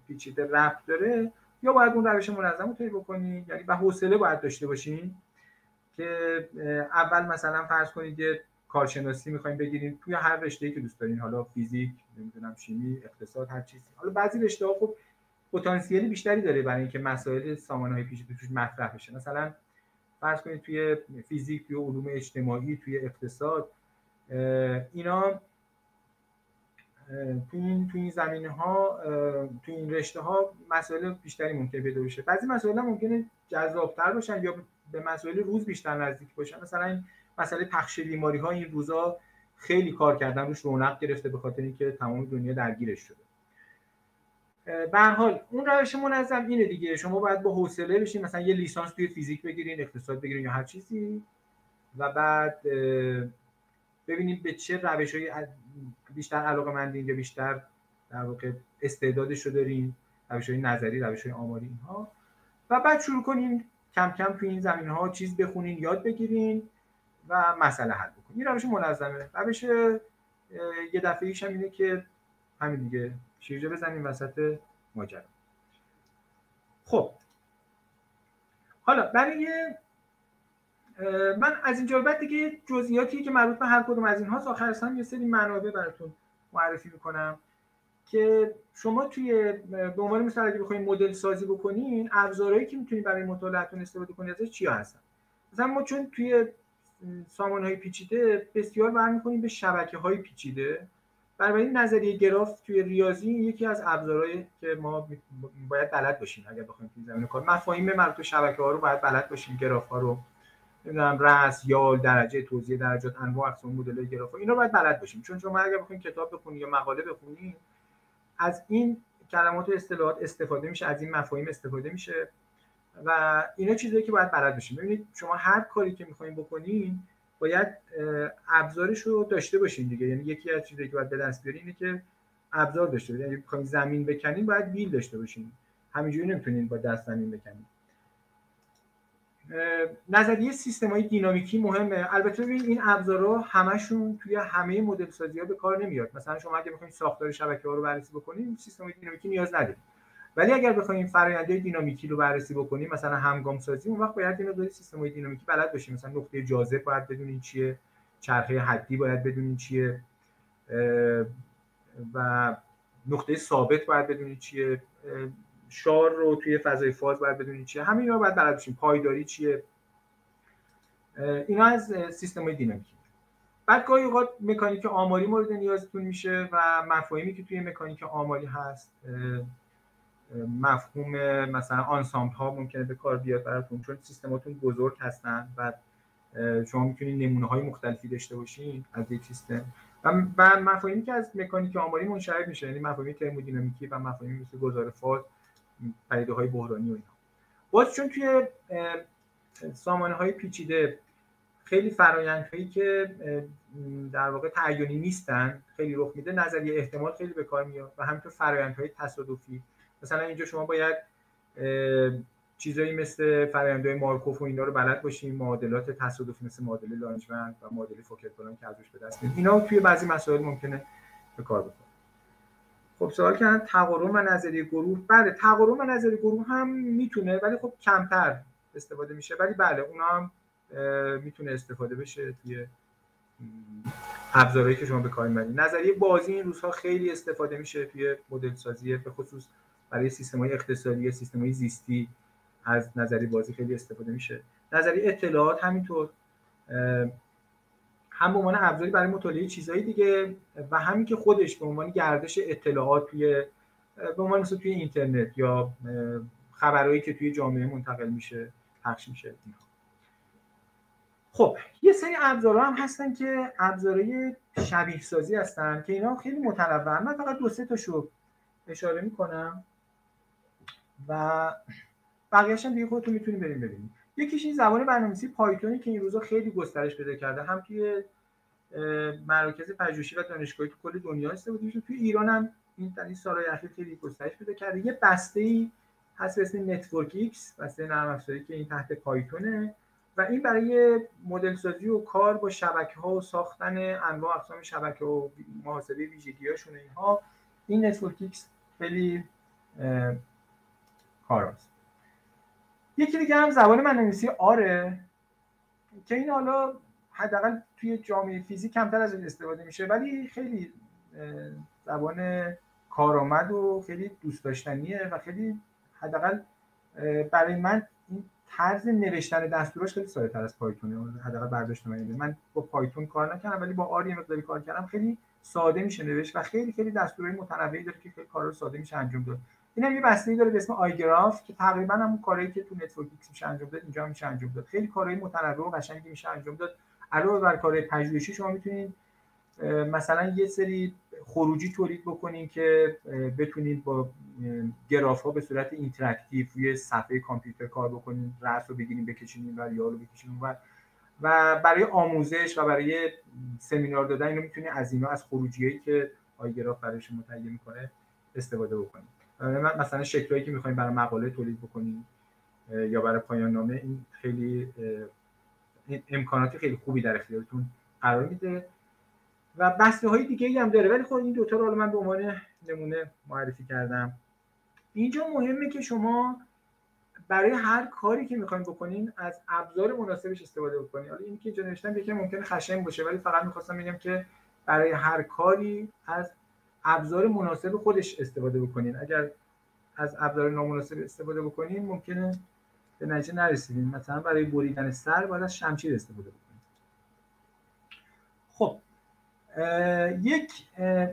پیچیده ربط داره، یا باید اون روش منظم رو طی بکنین، یعنی با حوصله باید داشته باشین که اول مثلا فرض کنید یه کارشناسی می‌خواید بگیرید توی هر رشته‌ای که دوست دارین، حالا فیزیک، نمیدونم شیمی، اقتصاد، هر چیزی. حالا بعضی رشته‌ها خب پتانسیل بیشتری داره برای اینکه مسائل سامانه‌های پیچیده توش مطرح بشه. مثلا فرض کنید توی فیزیک، توی علوم اجتماعی، توی اقتصاد، اینا توی این توی این زمینه‌ها، توی این رشته‌ها مسائل بیشتری ممکنه پیدا بشه. بعضی مسائل ممکنه جذاب‌تر باشن یا به مسائل روز بیشتر نزدیک باشن. مثلا این مسئله پخش بیماری‌ها این روزا خیلی کار کردن روش رونق گرفته، به خاطر اینکه تمام دنیا درگیرش شده. به هر حال اون روش منظم اینه دیگه، شما باید با حوصله بشین، مثلا یه لیسانس توی فیزیک بگیرین، اقتصاد بگیرین یا هر چیزی و بعد ببینید به چه روش‌های بیشتر علاقه‌مندین یا بیشتر در واقع استعدادش رو دارین، روش‌های نظری، روش‌های آماری اینها، و بعد شروع کنین کم کم توی این زمینه‌ها چیز بخونین، یاد بگیرین و مسئله حل بکنین. این روش منظمه. روش یه دفعه‌ایش هم اینه که همین دیگه، شیرجه بزنیم وسط ماجرا. خب حالا برای من از اینجا به بعد دیگه جزئیاتی که مربوط به هر کدوم از اینهاست آخر سر یه سری منابع براتون معرفی میکنم که شما توی به عنوان مثال اگه بخواید مدل سازی بکنین، ابزارهایی که میتونید برای مطالعهتون استفاده کنید ازش چیا هستن. مثلا ما چون توی سامانهای پیچیده بسیار برمی‌کنیم به شبکه‌های پیچیده، بنابراین نظریه گراف توی ریاضی یکی از ابزارهایی که ما باید بلد باشیم اگر بخوایم توی زمینه کار مفاهیم مربوط به شبکه‌ها رو باید بلد باشیم، گراف‌ها رو، نمیدونم رأس، یال، درجه توزیع درجات، انواع اقسام مدل‌های گراف‌ها، اینا رو باید بلد باشیم. چون شما اگر بخواید کتاب بخونید یا مقاله بخونید، از این کلمات و اصطلاحات استفاده میشه، از این مفاهیم استفاده میشه و اینا چیزایی که باید بلد باشیم. ببینید شما هر کاری که می‌خواید بکنید باید ابزارش رو داشته باشین دیگه، یعنی یکی از چیزایی که باید به دست بیارین اینه که ابزار داشته باشین. یعنی بخواید زمین بکنین باید بیل داشته باشین، همینجوری نمیتونین با دست زمین بکنین. نظریه سیستم‌های دینامیکی مهمه. البته ببین این ابزارها همشون توی همه مدل سازی‌ها به کار نمیاد. مثلا شما اگه بخواید ساختار شبکه‌ها رو بررسی بکنید، سیستم‌های دینامیکی نیاز نداره. ولی اگر بخواید فرآیندهای دینامیکی رو بررسی بکنیم، مثلا همگام‌سازی، اون وقت باید اینو توی سیستم‌های دینامیکی بلد باشیم. مثلا نقطه جاذب باید بدونین چیه، چرخه حدی باید بدونین چیه و نقطه ثابت باید بدونین چیه، شار رو توی فضای فاز باید بدونین چیه، همه اینا باید بلد باشیم، پایداری چیه. اینا از سیستم‌های دینامیکی. بعد گاهی اوقات مکانیک آماری مورد نیازتون میشه و مفاهیمی که توی مکانیک آماری هست، مفهوم مثلا آنسامبل ها ممکنه به کار بیاد براتون، چون سیستماتون بزرگ هستن و شما میتونید نمونه های مختلفی داشته باشین از یک سیستم. و مفاهیمی که از مکانیک آماری منشعب میشه، یعنی مفاهیم ترمودینامیکی و مفاهیمی مثل گذار فاز، پدیده‌های بحرانی و اینا. باز چون توی سامانه های پیچیده خیلی فرآیندهایی که در واقع تعیینی نیستن خیلی رخ میده، نظریه احتمال خیلی به کار میاد و همینطور فرآیندهای تصادفی. مثلا اینجا شما باید چیزایی مثل فرآیندهای مارکوف و اینا رو بلد باشین، معادلات تصادفی مثل معادله لانژوین و معادله فوکر-پولان که ازش به دست میاد، اینا توی بعضی مسائل ممکنه به کار بره. خب سوال کردن تقارن و نظریه گروه. بله تقارن و نظریه گروه هم میتونه، ولی خب کمتر استفاده میشه، ولی بله اونا هم میتونه استفاده بشه توی ابزارهایی که شما به کار میبرید. نظریه بازی این روزها خیلی استفاده میشه توی مدل سازی، به خصوص برای سیستم‌های اقتصادی، سیستم‌های زیستی از نظریه بازی خیلی استفاده میشه. نظریه اطلاعات همینطور، هم به عنوان ابزاری برای مطالعه چیزهای دیگه و همین که خودش به عنوان گردش اطلاعات توی به عنوان مثلا توی اینترنت یا خبرهایی که توی جامعه منتقل میشه، پخش میشه. خب یه سری ابزارها هم هستن که ابزارهای شبیه سازی هستن که اینا خیلی متنوعن. من فقط دو سه تاشو اشاره میکنم و بقیه‌اش هم دیگه خودتون میتونید بریم ببینید. یکیش این زبان برنامه‌نویسی پایتونی که این روزا خیلی گسترش پیدا کرده، هم توی مراکز پژوهشی و دانشگاهی تو کل دنیا استفاده میشه، توی ایران هم این تا این سال‌های اخیر خیلی گسترش پیدا کرده. یه بسته‌ای هست به اسم نتورک ایکس، بسته نرم افزاری که این تحت پایتونه و این برای مدل سازی و کار با شبکه‌ها و ساختن انواع اقسام شبکه و محاسبه ویژگی‌هاشون اینها، این نتورک ایکس خیلی کاراست. یکی دیگه هم زبان برنامه‌نویسی آره که این حالا حداقل توی جامعه فیزیک کمتر از این استفاده میشه، ولی خیلی زبان کارآمد و خیلی دوست داشتنیه و خیلی حداقل برای من این طرز نوشتن دستوراش خیلی ساده‌تر از پایتونه، حداقل برداشت من اینه. من با پایتون کار نکردم ولی با آر یه مقداری کار کردم، خیلی ساده میشه نوشت و خیلی خیلی دستورهای متنوعی داره که خیلی کارا رو ساده میشه انجام داد. این هم یه بسته‌ای داره به اسم آی گراف که تقریبا همون کارهایی که تو نتورک ایکس میشه انجام داد اینجا هم میشه انجام داد. خیلی کارهای متنوع و قشنگی میشه انجام داد. علاوه بر کارهای پژوهشی شما میتونید مثلا یه سری خروجی تولید بکنین که بتونید با گراف‌ها به صورت اینتراکتیو روی صفحه کامپیوتر کار بکنین، رأس رو بگیریم بکشین و یارو بکشین و و برای آموزش و برای سمینار دادن اینو میتونید از اینا از خروجیایی که آی گراف برای شما متعین می‌کنه استفاده بکنید. مثلا شکلایی که می‌خوایم برای مقاله تولید بکنیم یا برای پایان نامه، این خیلی امکانات خیلی خوبی در اختیارتون قرار میده و بسته‌های دیگه‌ای هم داره، ولی خب این دو تا رو من به عنوان نمونه معرفی کردم. اینجا مهمه که شما برای هر کاری که می‌خواید بکنین از ابزار مناسبش استفاده بکنید. حالا این که اینجا نوشتم یکم ممکنه خشن باشه، ولی فقط می‌خواستم بگم که برای هر کاری از ابزار مناسب خودش استفاده بکنین. اگر از ابزار نامناسب استفاده بکنین ممکنه به نتیجه نرسیدین. مثلا برای بریدن سر باید از شمشیر استفاده بکنین. خب اه، یک اه،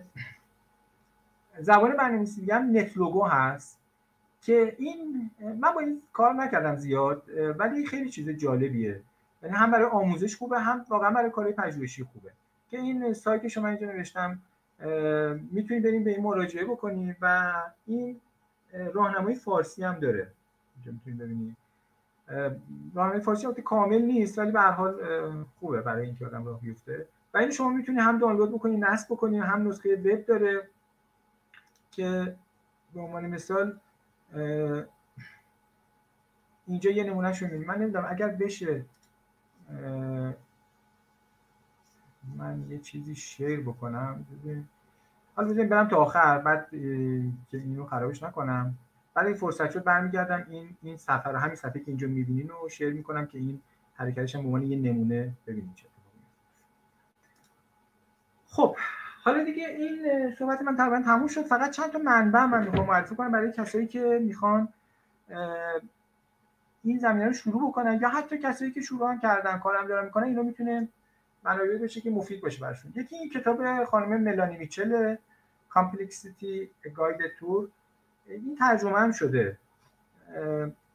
زبان برنامه‌نویسی دیگه هم نتلوگو هست که این من با این کار نکردم زیاد، ولی خیلی چیز جالبیه، یعنی هم برای آموزش خوبه هم واقعا برای کار پژوهشی خوبه. که این سایت شما اینجا نوشتم میتونید بریم به این مراجعه بکنید و این راهنمای فارسی هم داره. اینجا میتونید ببینید راهنمای فارسی البته کامل نیست، ولی به هر حال خوبه برای اینکه آدم راه بیفته و اینو شما میتونید هم دانلود بکنید، نصب بکنید، هم نسخه وب داره که به عنوان مثال اینجا یه نمونهشو میبینید. من نمیدونم اگر بشه من یه چیزی شیر بکنم، حالا بذاریم برم تا آخر بعد که اینو خرابش نکنم، بعد این فرصت شد برمیگردم این این صفحه رو، همین صفحه که اینجا می‌بینین رو شیر می‌کنم که این حرکتش هم به عنوان یه نمونه ببینید چه اتفاقی میفته. خب حالا دیگه این صحبت من تقریبا تموم شد. فقط چند تا منبع من می‌خوام معرفی کنم برای کسایی که میخوان این زمینه رو شروع بکنن یا حتی کسایی که شروع هم کردن کارم دارن می‌کنن، اینو می‌تونه منابعی بشه که مفید باشه برشون. یکی این کتاب خانم ملانی میچل کامپلکسیتی گاید تور، این ترجمه هم شده.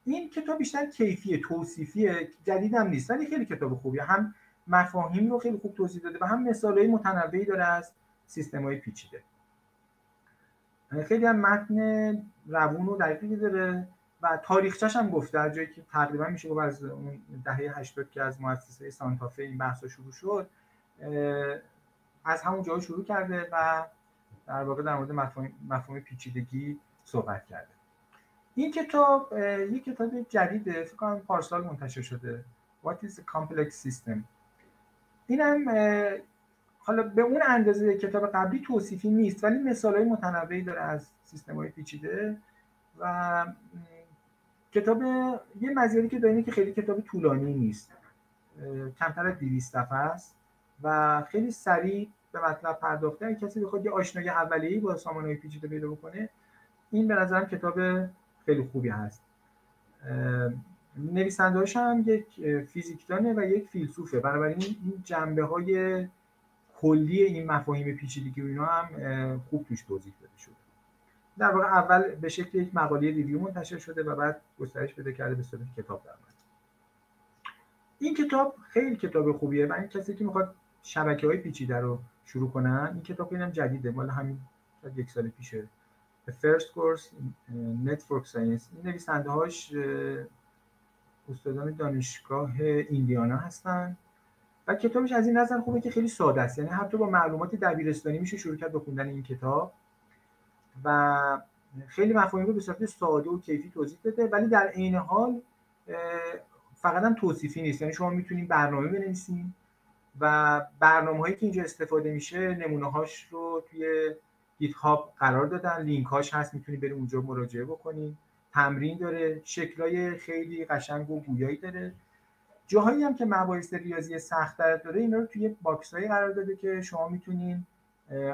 این کتاب بیشتر کیفی توصیفیه، جدیدم نیست ولی خیلی کتاب خوبیه، هم مفاهیم رو خیلی خوب توضیح داده و هم مثالای متنوعی داره از سیستم‌های پیچیده. خیلی هم متن روون و دقیقی داره و تاریخچه‌ش هم گفته، از جایی که تقریبا میشه گفت از اون دهه هشتاد که از مؤسسه سانتافه این بحثا شروع شد، از همون جایی شروع کرده و در واقع در مورد مفهوم پیچیدگی صحبت کرده. این کتاب یک کتاب جدیده، فکر کنم پارسال منتشر شده، What is a complex system. اینم حالا به اون اندازه کتاب قبلی توصیفی نیست ولی مثال‌های متنوعی داره از سیستم‌های پیچیده و کتاب یه مزیتی که داره اینه که خیلی کتاب طولانی نیست، کمتر از دویست صفحه است و خیلی سریع به مطلب پرداخته. اگه کسی بخواد یه آشنایی اولیه‌ای با سامانه‌های پیچیده پیدا بکنه، این به نظرم کتاب خیلی خوبی هست. نویسنده‌اش هم یک فیزیکدانه و یک فیلسوفه، بنابراین این جنبه‌های کلی این مفاهیم پیچیدگی و اینا هم خوب توش توضیح داده شده. در واقع اول به شکل یک مقاله ریویو منتشر شده و بعد گسترش پیدا کرده به صورت کتاب در اومد. این کتاب خیلی کتاب خوبیه و این کسی که میخواد شبکه‌های پیچیده رو شروع کنن، این کتاب اینم جدیده، مال همین یک سال پیشه. The First Course Network Science. این نویسنده‌هاش استادان دانشگاه ایندیانا هستن و کتابش از این نظر خوبه که خیلی ساده است، یعنی حتی با معلومات دبیرستانی میشه شروع کرد به خوندن این کتاب و خیلی مفاهیم رو به صورت ساده و کیفی توضیح داده، ولی در عین حال فقط هم توصیفی نیست، یعنی شما میتونید برنامه بنویسین و برنامه‌هایی که اینجا استفاده میشه نمونه‌هاش رو توی گیت هاب قرار دادن، لینک‌هاش هست، میتونید برید اونجا مراجعه بکنید. تمرین داره، شکلای خیلی قشنگ و گویایی داره. جاهایی هم که مباحث ریاضی سخت‌تر داره اینا رو توی باکس‌های قرار داده که شما میتونین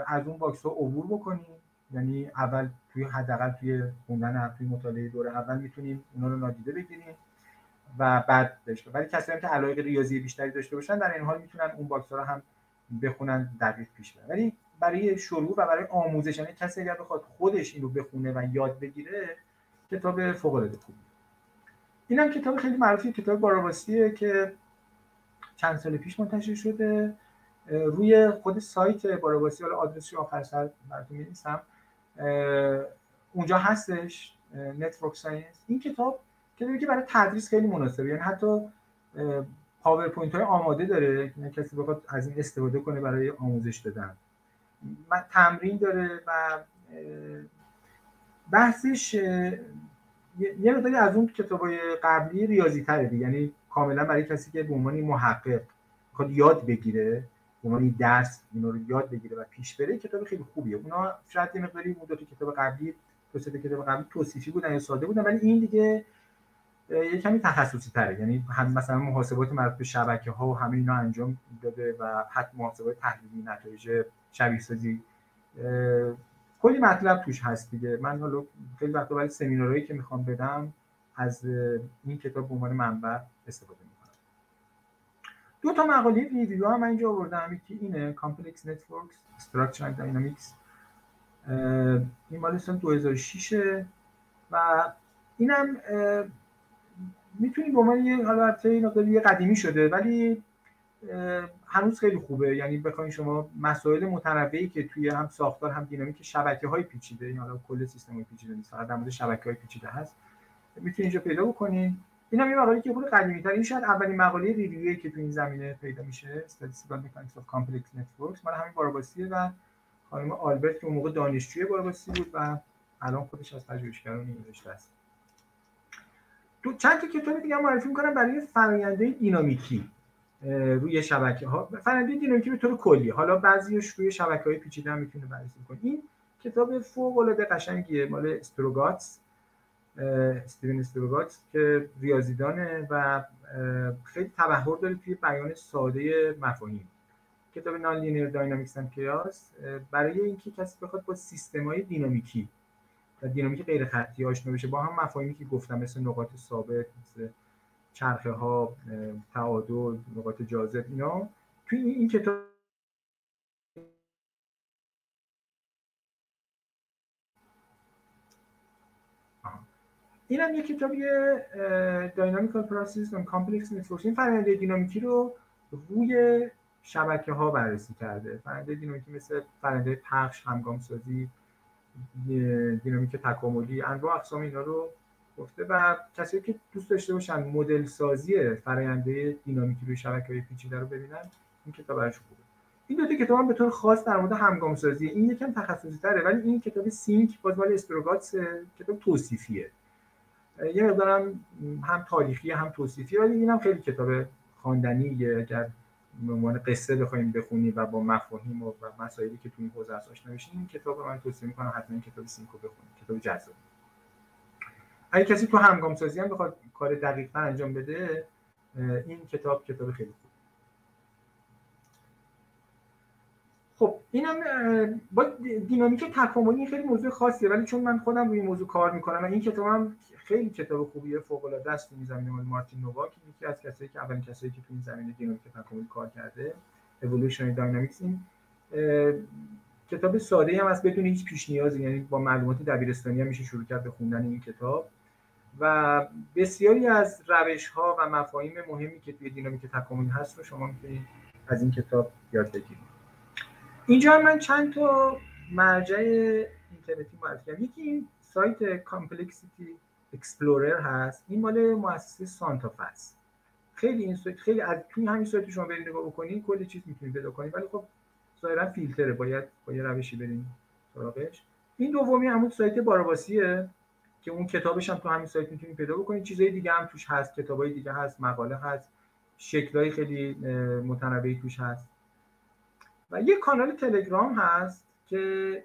از اون باکس‌ها عبور بکنین، یعنی اول توی حداقل توی خوندن هم توی مطالعه دوره اول میتونین اونا رو نادیده بگیرین و بعد بشه. ولی کسایی که علاقه ریاضی بیشتری داشته باشن در این حال میتونن اون باکس‌ها رو هم بخونن، دقیق پیش برن. ولی برای شروع و برای آموزش، یعنی کسی اگر بخواد خودش اینو بخونه و یاد بگیره، کتاب فوق‌العاده خوبیه. اینم کتاب خیلی معروفی، کتاب باراباسیه که چند سال پیش منتشر شده. روی خود سایت باراباسی، حالا آدرسش آخر سر براتون می‌نویسم، اونجا هستش، نتورک ساینس. این کتاب کتابی که برای تدریس خیلی مناسبه، یعنی حتی پاورپوینت‌های آماده داره، یعنی کسی بخواد از این استفاده کنه برای آموزش دادن. من تمرین داره و بحثش یه مقداری از اون کتابای قبلی ریاضی تره دیگه، یعنی کاملا برای کسی که به عنوان محقق میخواد یاد بگیره، به عنوان درس اینا رو یاد بگیره و پیش بره، کتاب خیلی خوبیه. اونا شاید یه مقداری مدت کتاب قبلی تو سه کتاب قبلی توصیفی بودن یا ساده بودن، ولی این دیگه یه کمی تخصصی تره، یعنی هم مثلا محاسبات مربوط به شبکه‌ها و همه اینا انجام داده و حتی محاسبات تحلیلی نتایج شبیه‌سازی، کلی مطلب توش هست دیگه. من حالا خیلی وقتا برای سمینارهایی که میخوام بدم از این کتاب به عنوان منبع استفاده میکنم. دو تا مقاله ریویو هم من اینجا آوردم، یکی اینه Complex Networks Structure and Dynamics، این مال سال دو هزار و شش و اینم میتونید به عنوان یه حالت یه قدیمی شده ولی هنوز خیلی خوبه، یعنی بخواید شما مسائل متنوعی که توی هم ساختار هم دینامیک شبکه‌های پیچیده، این حالا کل سیستم‌های پیچیده نیست، فقط در مورد شبکه‌های پیچیده هست، میتونید اینجا پیدا بکنید. اینم یه مقاله که خیلی قدیمی‌تره، این شاید اولین مقاله ریویویی که تو این زمینه پیدا میشه، Statistical Mechanics of Complex Networks، مال همین باراباسیه و خانم آلبرت که اون موقع دانشجوی باراباسی بود و الان خودش از پژوهشگران این رشته است. تو چند تا کتاب دیگه هم معرفی می‌کنم برای فرآیندهای دینامیکی روی شبکه‌ها، فرآیند دینامیکی به طور کلی، حالا بعضیش روی شبکه‌های پیچیده هم می‌تونه بررسی کنه. این کتاب فوق‌العاده قشنگیه، مال استروگاتس، استیون استروگاتس که ریاضیدانه و خیلی تبحر داره توی بیان ساده مفاهیم. کتاب نان لینیر داینامیکس اند کیاس برای اینکه کسی بخواد با سیستم‌های دینامیکی و دینامیک غیر خطی آشنا بشه، با هم مفاهیمی که گفتم مثل نقاط ثابت، مثل چرخه ها، تعادل، نقاط جاذب، اینا توی این کتاب این هم یک کتابیه داینامیکال پروسس و کامپلکس نتورک. این فرآیند دینامیکی رو روی شبکه ها بررسی کرده. فرآیند دینامیکی مثل فرآیند پخش، همگامسازی، دینامیک تکاملی، انواع اقسام اینا رو گفته و کسایی که دوست داشته باشن مدل سازی فرآیند دینامیکی روی شبکه‌های پیچیده رو ببینن این کتاب برش خوبه. این دو تا کتاب هم به طور خاص در مورد همگامسازی، این یکم تخصصی‌تره، ولی این کتاب سینک باز مال استروگاتس، کتاب توصیفیه. یه مقدارم هم تاریخی هم توصیفی، ولی اینم خیلی کتاب خواندنیه اگر به عنوان قصه بخوایم بخونیم و با مفاهیم و مسائلی که تو این حوزه آشنا بشین، این کتاب من توصیه می‌کنم حتما این کتاب سینکو بخونید. کتاب جذاب. اگه کسی تو همگامسازی هم بخواد کار دقیقاً انجام بده، این کتاب کتاب خیلی خوبه. خب اینم با دینامیک تکاملی خیلی موضوع خاصیه، ولی چون من خودم روی این موضوع کار میکنم و این کتابم خیلی کتاب خوبیه، فوق العاده است. این زمینه مارتین نوواک، یکی از کسایی که اولین کسایی که تو این زمینه دینامیک تکاملی کار کرده، Evolutionary Dynamics. این کتاب ساده‌ای هم هست بدون هیچ پیش نیازی، یعنی با معلومات دبیرستانی هم میشه شروع کرد به خوندن این کتاب و بسیاری از روش‌ها و مفاهیم مهمی که توی دینامیک تکاملی هست رو شما میتونید از این کتاب یاد بگیرید. اینجا من چند تا مرجع اینترنتی معرفی کردم. یکی این سایت کامپلکسیتی اکسپلورر هست. این مال مؤسسه سانتافه است. خیلی این سایت خیلی از توی همین سایت شما برید نگاه بکنید، کلی چیز میتونید پیدا کنید، ولی خب ظاهرا فیلتره، باید با یه روشی برید سراغش. این دومی همون سایت باراباسیه که اون کتابش هم تو همین سایت میتونید پیدا بکنید. چیزای دیگه هم توش هست، کتابای دیگه هست، مقاله هست، شکل‌های خیلی متنوعی توش هست. و یه کانال تلگرام هست که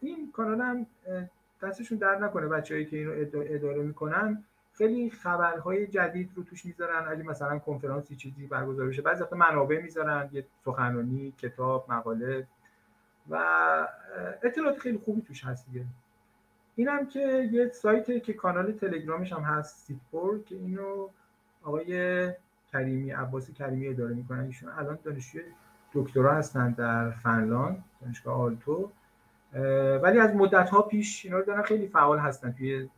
این کانال هم دستشون درد نکنه بچه‌هایی که اینو اداره میکنن، خیلی خبرهای جدید رو توش میذارن. اگه مثلا کنفرانسی چیزی برگزار بشه، بعضی وقتا منابع میذارن، یه سخنرانی، کتاب، مقاله و اطلاعات خیلی خوبی توش هست دیگه. اینم که یه سایته که کانال تلگرامش هم هست، سیتپور، که اینو آقای کریمی عباس کریمی اداره میکنن. ایشون الان دانشجوی دکترا هستن در فنلاند، دانشگاه آلتو، ولی از مدت ها پیش اینا رو دارن، خیلی فعال هستن توی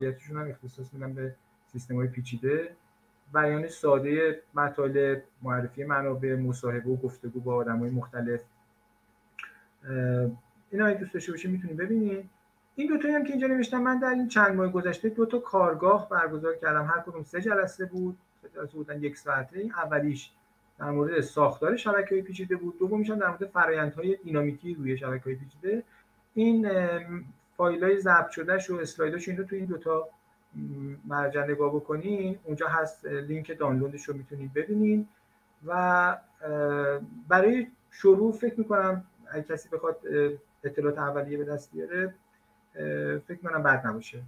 یاتشون، هم اختصاص میدن به سیستم‌های پیچیده، بیان ساده مطالب، معرفی منابع، مصاحبه و گفتگو با آدم‌های مختلف. اینا اگه دوست داشته باشید میتونید ببینید. این دو تایی هم که اینجا نوشتم، من در این چند ماه گذشته دو تا کارگاه برگزار کردم، هر کدوم سه جلسه بود، سه جلسه بودن یک ساعته. این اولیش در مورد ساختار شبکه‌های پیچیده بود، دومیش هم در مورد فرآیندهای دینامیکی روی شبکه‌های پیچیده. این فایل‌های ضبط شده‌ش و اسلایداش رو تو این دو تا مرجع نگاه بکنین، اونجا هست، لینک دانلودش رو میتونید ببینید. و برای شروع فکر می‌کنم اگه کسی بخواد اطلاعات اولیه به دست بیاره، فکر کنم بد نباشه،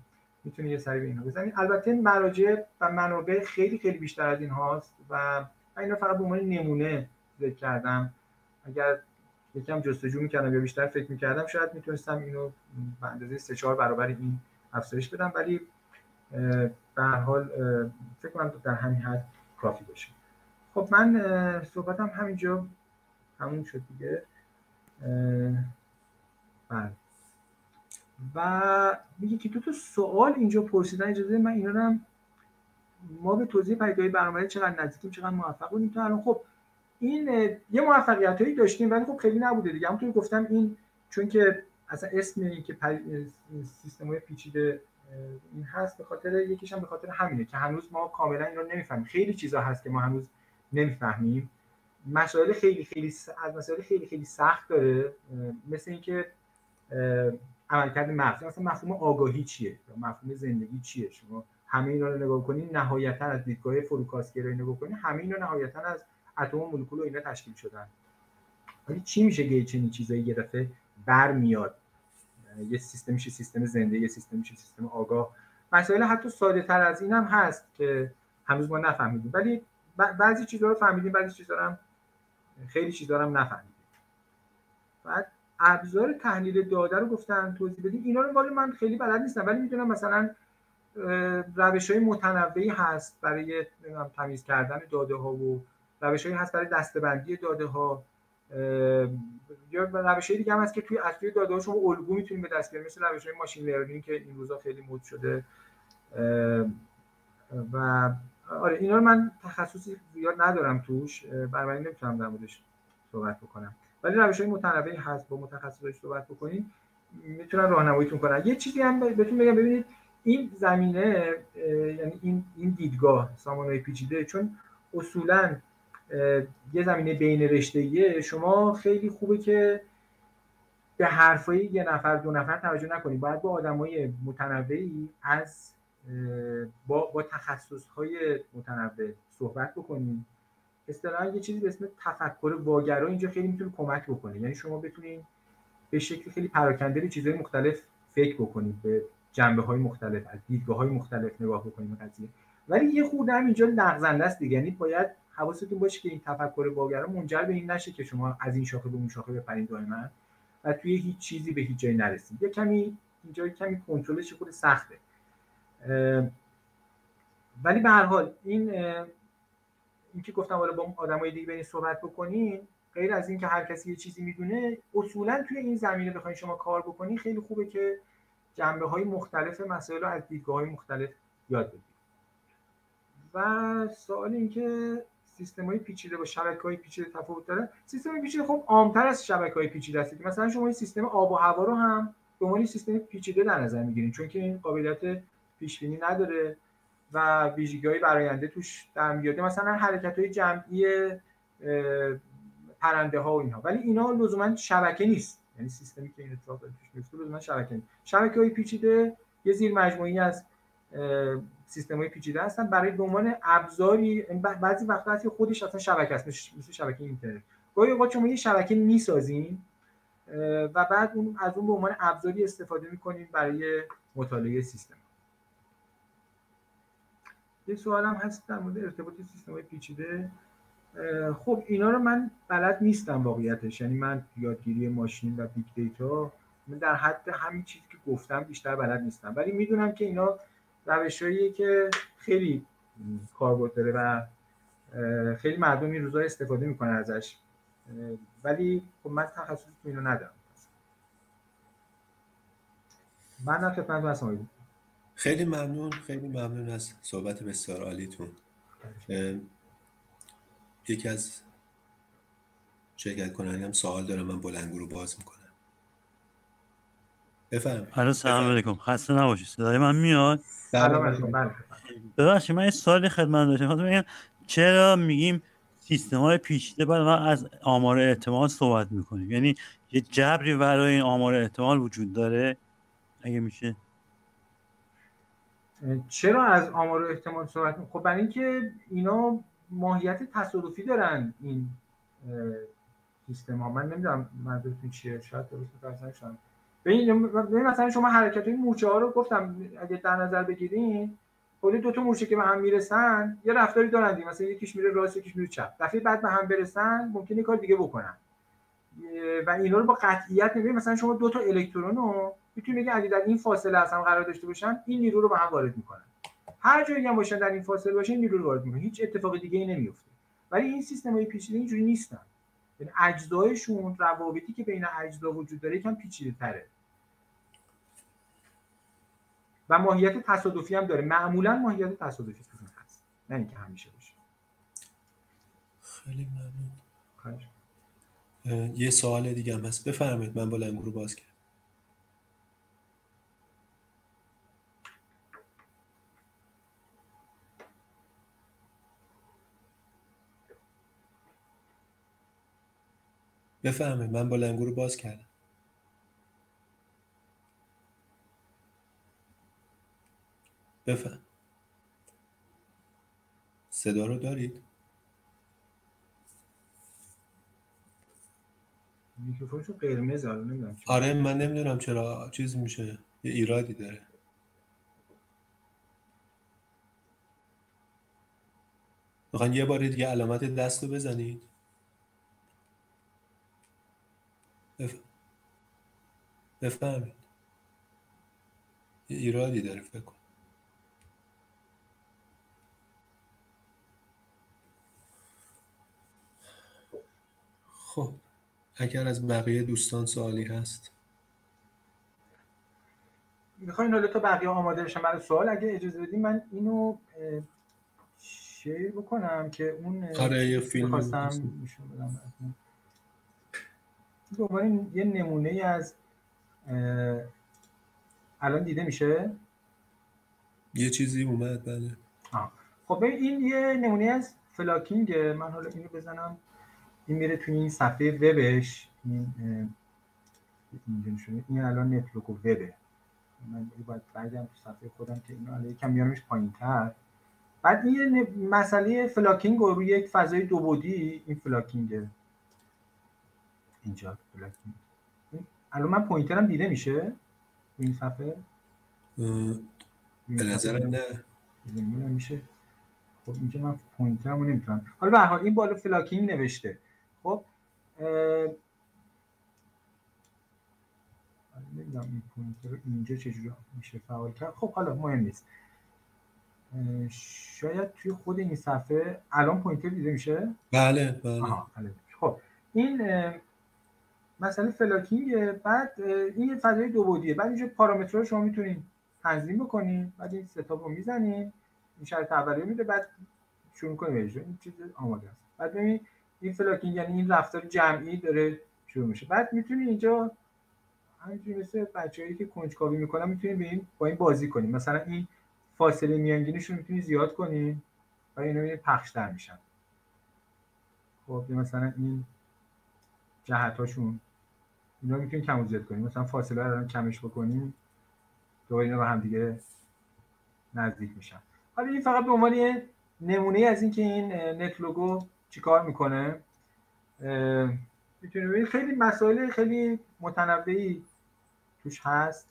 میتونی یه سری به اینا بزنید. البته مراجع و منابع خیلی خیلی بیشتر از این هاست و من اینا فقط به عنوان نمونه ذکر کردم. اگر یکم جستجو میکردم یا بیشتر فکر میکردم، شاید میتونستم اینو به اندازه سه چهار برابر این افزایش بدم، ولی به هر حال فکر کنم در همین حد کافی باشه. خب من صحبتم همینجا همون شد دیگه. بله و میگه که دو تا سوال اینجا پرسیدن، اجازه من اینا رو ما به توضیح پیدای برنامه‌ریزی چقدر نزدیکیم، چقدر موفق بودیم تا الان. خب این یه موفقیتایی داشتیم ولی خب خیلی نبوده دیگه. همونطور گفتم این چون که اصلا اسم این که سیستم‌های پیچیده این هست، به خاطر یکیش هم به خاطر همینه که هنوز ما کاملا این رو نمی‌فهمیم. خیلی چیزا هست که ما هنوز نمی‌فهمیم. مسائل خیلی خیلی س... از مسائل خیلی خیلی سخت داره، مثل اینکه عملکرد مغز، مثلا مفهوم آگاهی چیه، مفهوم زندگی چیه. شما همه اینا رو نگاه کنین، نهایتا از دیدگاه فروکاست‌گرایی نگاه کنین، همه اینا نهایتا از اتم و مولکول و اینا تشکیل شدن. ولی چی میشه که چنین چیزایی یه دفعه برمیاد؟ یه سیستم میشه سیستم زنده، یه سیستم میشه سیستم آگاه. مسائل حتی ساده‌تر از این هم هست که هنوز ما نفهمیدیم، ولی بعضی چیزا رو فهمیدیم، بعضی چیزا هم خیلی چیزا هم نفهمیدیم. بعد ابزار تحلیل داده رو گفتن توضیح بدین. اینا رو ولی من خیلی بلد نیستم، ولی میدونم مثلا روش‌های متنوعی هست برای تمیز کردن داده‌ها و روش‌هایی هست برای دسته‌بندی داده‌ها، یا روش‌های دیگه هم هست که توی اصلی داده‌ها شما الگو میتونید به دست بیارید، مثل روش‌های ماشین لرنینگ که این روزا خیلی مود شده. و آره اینا رو من تخصصی زیاد ندارم توش، برای من نمیتونم در موردش صحبت بکنم، ولی روش‌های متنوعی هست، با متخصصاش صحبت بکنید میتونن راهنماییتون کنن. یه چیزی هم بهتون بگم، ببینید این زمینه، یعنی این این دیدگاه سامانه‌های پیچیده، چون اصولاً یه زمینه بین رشته‌ایه، شما خیلی خوبه که به حرفای یه نفر دو نفر توجه نکنید، باید با آدمای متنوعی از با با تخصص‌های متنوع صحبت بکنید. اصطلاحاً یه چیزی به اسم تفکر واگرا اینجا خیلی میتونه کمک بکنه، یعنی شما بتونید به شکل خیلی پراکنده به چیزهای مختلف فکر بکنید، به جنبه‌های مختلف، از دیدگاه‌های مختلف نگاه بکنید قضیه. ولی یه خورده هم اینجا لغزنده است دیگه، یعنی باید حواستون باشه که این تفکر واگرا منجر به این نشه که شما از این شاخه به اون شاخه بپرید دائما و توی هیچ چیزی به هیچ جایی نرسید. یه کمی اینجا کمی کنترلش خود سخته. ولی به هر حال این اینکه گفتم حالا با آدمای دیگه برین صحبت بکنین، غیر از اینکه هر کسی یه چیزی میدونه، اصولا توی این زمینه بخواید شما کار بکنین خیلی خوبه که جنبه‌های مختلف مسائل رو از دیدگاه‌های مختلف یاد بگیرید. و سوال این که سیستم‌های پیچیده با شبکه‌های پیچیده تفاوت داره. سیستم پیچیده خب عام‌تر از شبکه‌های پیچیده است. مثلا شما این سیستم آب و هوا رو هم به عنوان سیستم پیچیده در نظر می‌گیرید، چون که این قابلیت پیش‌بینی نداره و ویژگی‌های براینده توش در میاد، مثلا حرکت‌های جمعی پرنده‌ها و اینها، ولی اینا لزوما شبکه نیست، یعنی سیستمی که این اتفاق توش میفته لزوما شبکه نیست. شبکه‌های پیچیده یه زیرمجموعه‌ای از سیستم‌های پیچیده هستن برای دنبال ابزاری، بعضی وقتا هست که خودش اصلا شبکه است، مثل شبکه اینترنت. گاهی اوقات شما یه شبکه می‌سازین و بعد اون از اون به عنوان ابزاری استفاده می‌کنین برای مطالعه سیستم. یه سوال هم هست در مورد ارتباط سیستم‌های پیچیده. خب اینا رو من بلد نیستم واقعیتش، یعنی من یادگیری ماشین و بیگ دیتا من در حد همین چیزی که گفتم بیشتر بلد نیستم، ولی میدونم که اینا روش‌هاییه که خیلی کاربرد داره و خیلی مردم این روزا استفاده میکنن ازش، ولی خب من تخصصی تو اینو ندارم. من هم خدمت شما هستم. خیلی ممنون، خیلی ممنون از صحبت بسیار عالیتون. یکی از شرکت کنندم سوال داره، من بلنگو رو باز میکنم. بفرمایید. الو سلام علیکم، خسته نباشید. صدای من میاد؟ سلام علیکم. بله. ببخشید من یه سوالی خدمت داشتم. خواستم بگم چرا میگیم سیستم‌های پیچیده بعد ما از آمار احتمال صحبت میکنیم؟ یعنی یه جبری برای این آمار احتمال وجود داره؟ اگه میشه چرا از آمار و احتمال صحبت میکنیم؟ خب برای اینکه اینا ماهیت تصادفی دارن این سیستم ها. من نمیدونم منظورتون چیه، شاید درست متوجه نشم. ببین مثلا شما حرکت این مورچه ها رو گفتم اگه در نظر بگیرین، خود دو تا مورچه که به هم میرسن یه رفتاری دارن، مثلا یکیش میره راست یکیش میره چپ، دفعه بعد به هم برسن ممکنه کار دیگه بکنن و اینا رو با قطعیت نمیبینید. مثلا شما دو تا الکترون رو میتونید بگید اگه در این فاصله اصلا قرار داشته باشن این نیرو رو به هم وارد میکنن، هر جایی هم باشن در این فاصله باشن نیرو رو وارد میکنن، هیچ اتفاق دیگه ای نمیفته. ولی این سیستم های پیچیده اینجوری نیستن، یعنی اجزایشون، روابطی که بین اجزا وجود داره یکم پیچیده تره و ماهیت تصادفی هم داره، معمولا ماهیت تصادفی هست، نه اینکه همیشه باشه. خیلی ممنون. یه سوال دیگه هم هست، بفرمایید. من بالا رو باز کردم. بفرمایید. من بالا رو باز کردم. بفرمایید. صدا رو دارید؟ میکروفونشو قرمز آره نمیدونم. آره من نمیدونم چرا چیز میشه، یه ایرادی داره. میخوان یه بار دیگه علامت دست رو بزنید؟ بف... بفهمید یه ایرادی داره فکر کنم. خب اگر از بقیه دوستان سوالی هست میخواین حالا تا بقیه آماده بشن برای سوال، اگه اجازه بدین من اینو شیر بکنم که اون آره یه فیلم می‌خواستم نشون بدم. دوباره یه نمونه از الان دیده میشه یه چیزی اومد. بله خب این یه نمونه از فلاکینگه. من حالا اینو بزنم، این میره توی این صفحه وبش، این اینجا نشونه، این الان نتلوگو وبه. من باید بگم تو صفحه خودم که اینو الان یکم میارمش پایین‌تر. بعد این مسئله فلاکینگ روی یک فضای دو بعدی، این فلاکینگه اینجا فلاکینگ. الان من پوینترم دیده میشه این صفحه؟ به نظرم نه. نمیدونم میشه. خب اینجا من پوینترمو نمیتونم. حالا به هر حال این بالا فلاکینگ نوشته. خب نمیدونم این پوینتر اینجا چجوری میشه فعال کرد. خب حالا مهم نیست. شاید توی خود این صفحه الان پوینتر دیده میشه؟ بله بله. آها بله. خب این مسئله فلاکینگه. بعد این فضای دو بعدیه. بعد اینجا پارامترها شما میتونید تنظیم بکنید. بعد این ستاپ رو میزنید، این شرط اولیه میده، بعد شروع کنید اجرا. این چیز آماده است. بعد ببینید این فلاکینگ یعنی این رفتار جمعی داره شروع میشه. بعد میتونید اینجا همینجوری مثل بچه‌ای که کنجکاوی میکنن میتونید ببینید با این بازی کنید. مثلا این فاصله میانگینش رو میتونید زیاد کنید و اینا ببینید پخش‌تر میشن. خب مثلا این جهت‌هاشون اینا میتونید کم و زیاد کنید. مثلا فاصله رو الان کمش بکنید، دوباره اینا به هم دیگه نزدیک میشن. حالا این فقط به عنوان یه نمونه از اینکه این نتلوگو چیکار میکنه میتونید ببینید. خیلی مسائل خیلی متنوعی توش هست.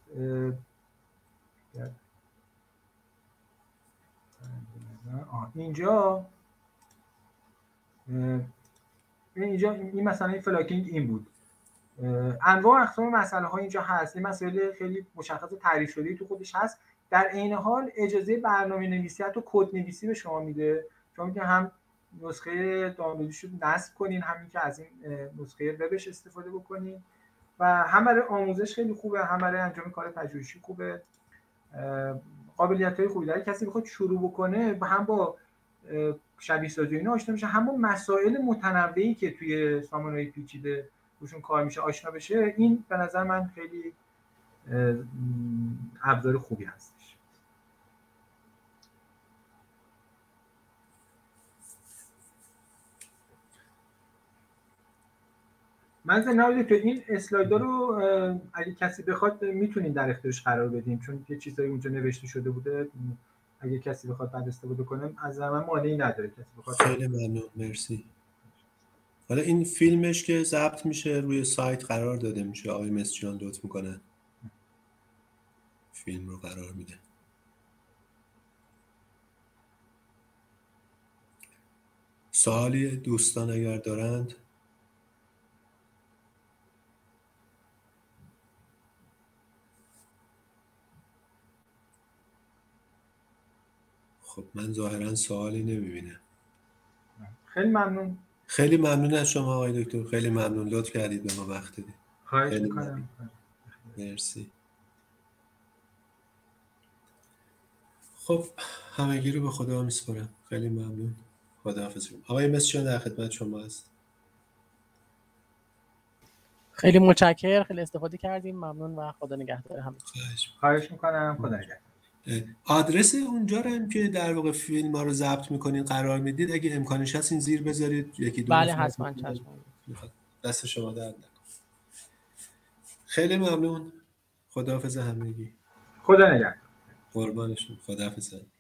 آه اینجا اینجا این مثلا این فلاکینگ این بود. انواع اقسام مسئله ها اینجا هست. این مسئله خیلی مشخص و تعریف شده تو خودش هست. در عین حال اجازه برنامه نویسی و کد نویسی به شما میده. شما میتونید هم نسخه دانلودیش رو نصب کنین، همین که از این نسخه وبش استفاده بکنین و هم برای آموزش خیلی خوبه، هم برای انجام کار پژوهشی خوبه. قابلیت‌های خوبی داره. کسی بخواد شروع بکنه هم با شبیه سازی اینا آشنا بشه، هم با مسائل متنوعی که توی سامانه‌های پیچیده روشون کار میشه آشنا بشه. این به نظر من خیلی ابزار خوبی هستش. من زنابیده که این اسلایدها رو اگه کسی بخواد میتونین در اختیارش قرار بدیم، چون یه چیزایی اونجا نوشته شده بوده. اگه کسی بخواد بعد استفاده کنه از من مانعی نداره. کسی بخواد خیلی ممنون، مرسی. حالا این فیلمش که ضبط میشه روی سایت قرار داده میشه. آقای مسجان لطف میکنن فیلم رو قرار میده. سوالی دوستان اگر دارند؟ خب من ظاهرا سوالی نمیبینم. خیلی ممنون. خیلی ممنون از شما آقای دکتر. خیلی ممنون، لطف کردید به ما وقت دادید. خواهش می‌کنم. مرسی. خب همگی رو به خدا میسپارم. خیلی ممنون. خداحافظ. آقای مسجان در خدمت شما هست. خیلی متشکرم. خیلی استفاده کردیم. ممنون و خدا نگهدار همه. خواهش می‌کنم. خدا نگهدار. آدرس اونجا رو هم که در واقع فیلم ها رو ضبط میکنین قرار میدید اگه امکانش هست این زیر بذارید یکی دو. بله حتما چشم. دست شما درد نکنه. خیلی ممنون. خداحافظ همگی. خدا نگهدار. قربانشون. خداحافظ.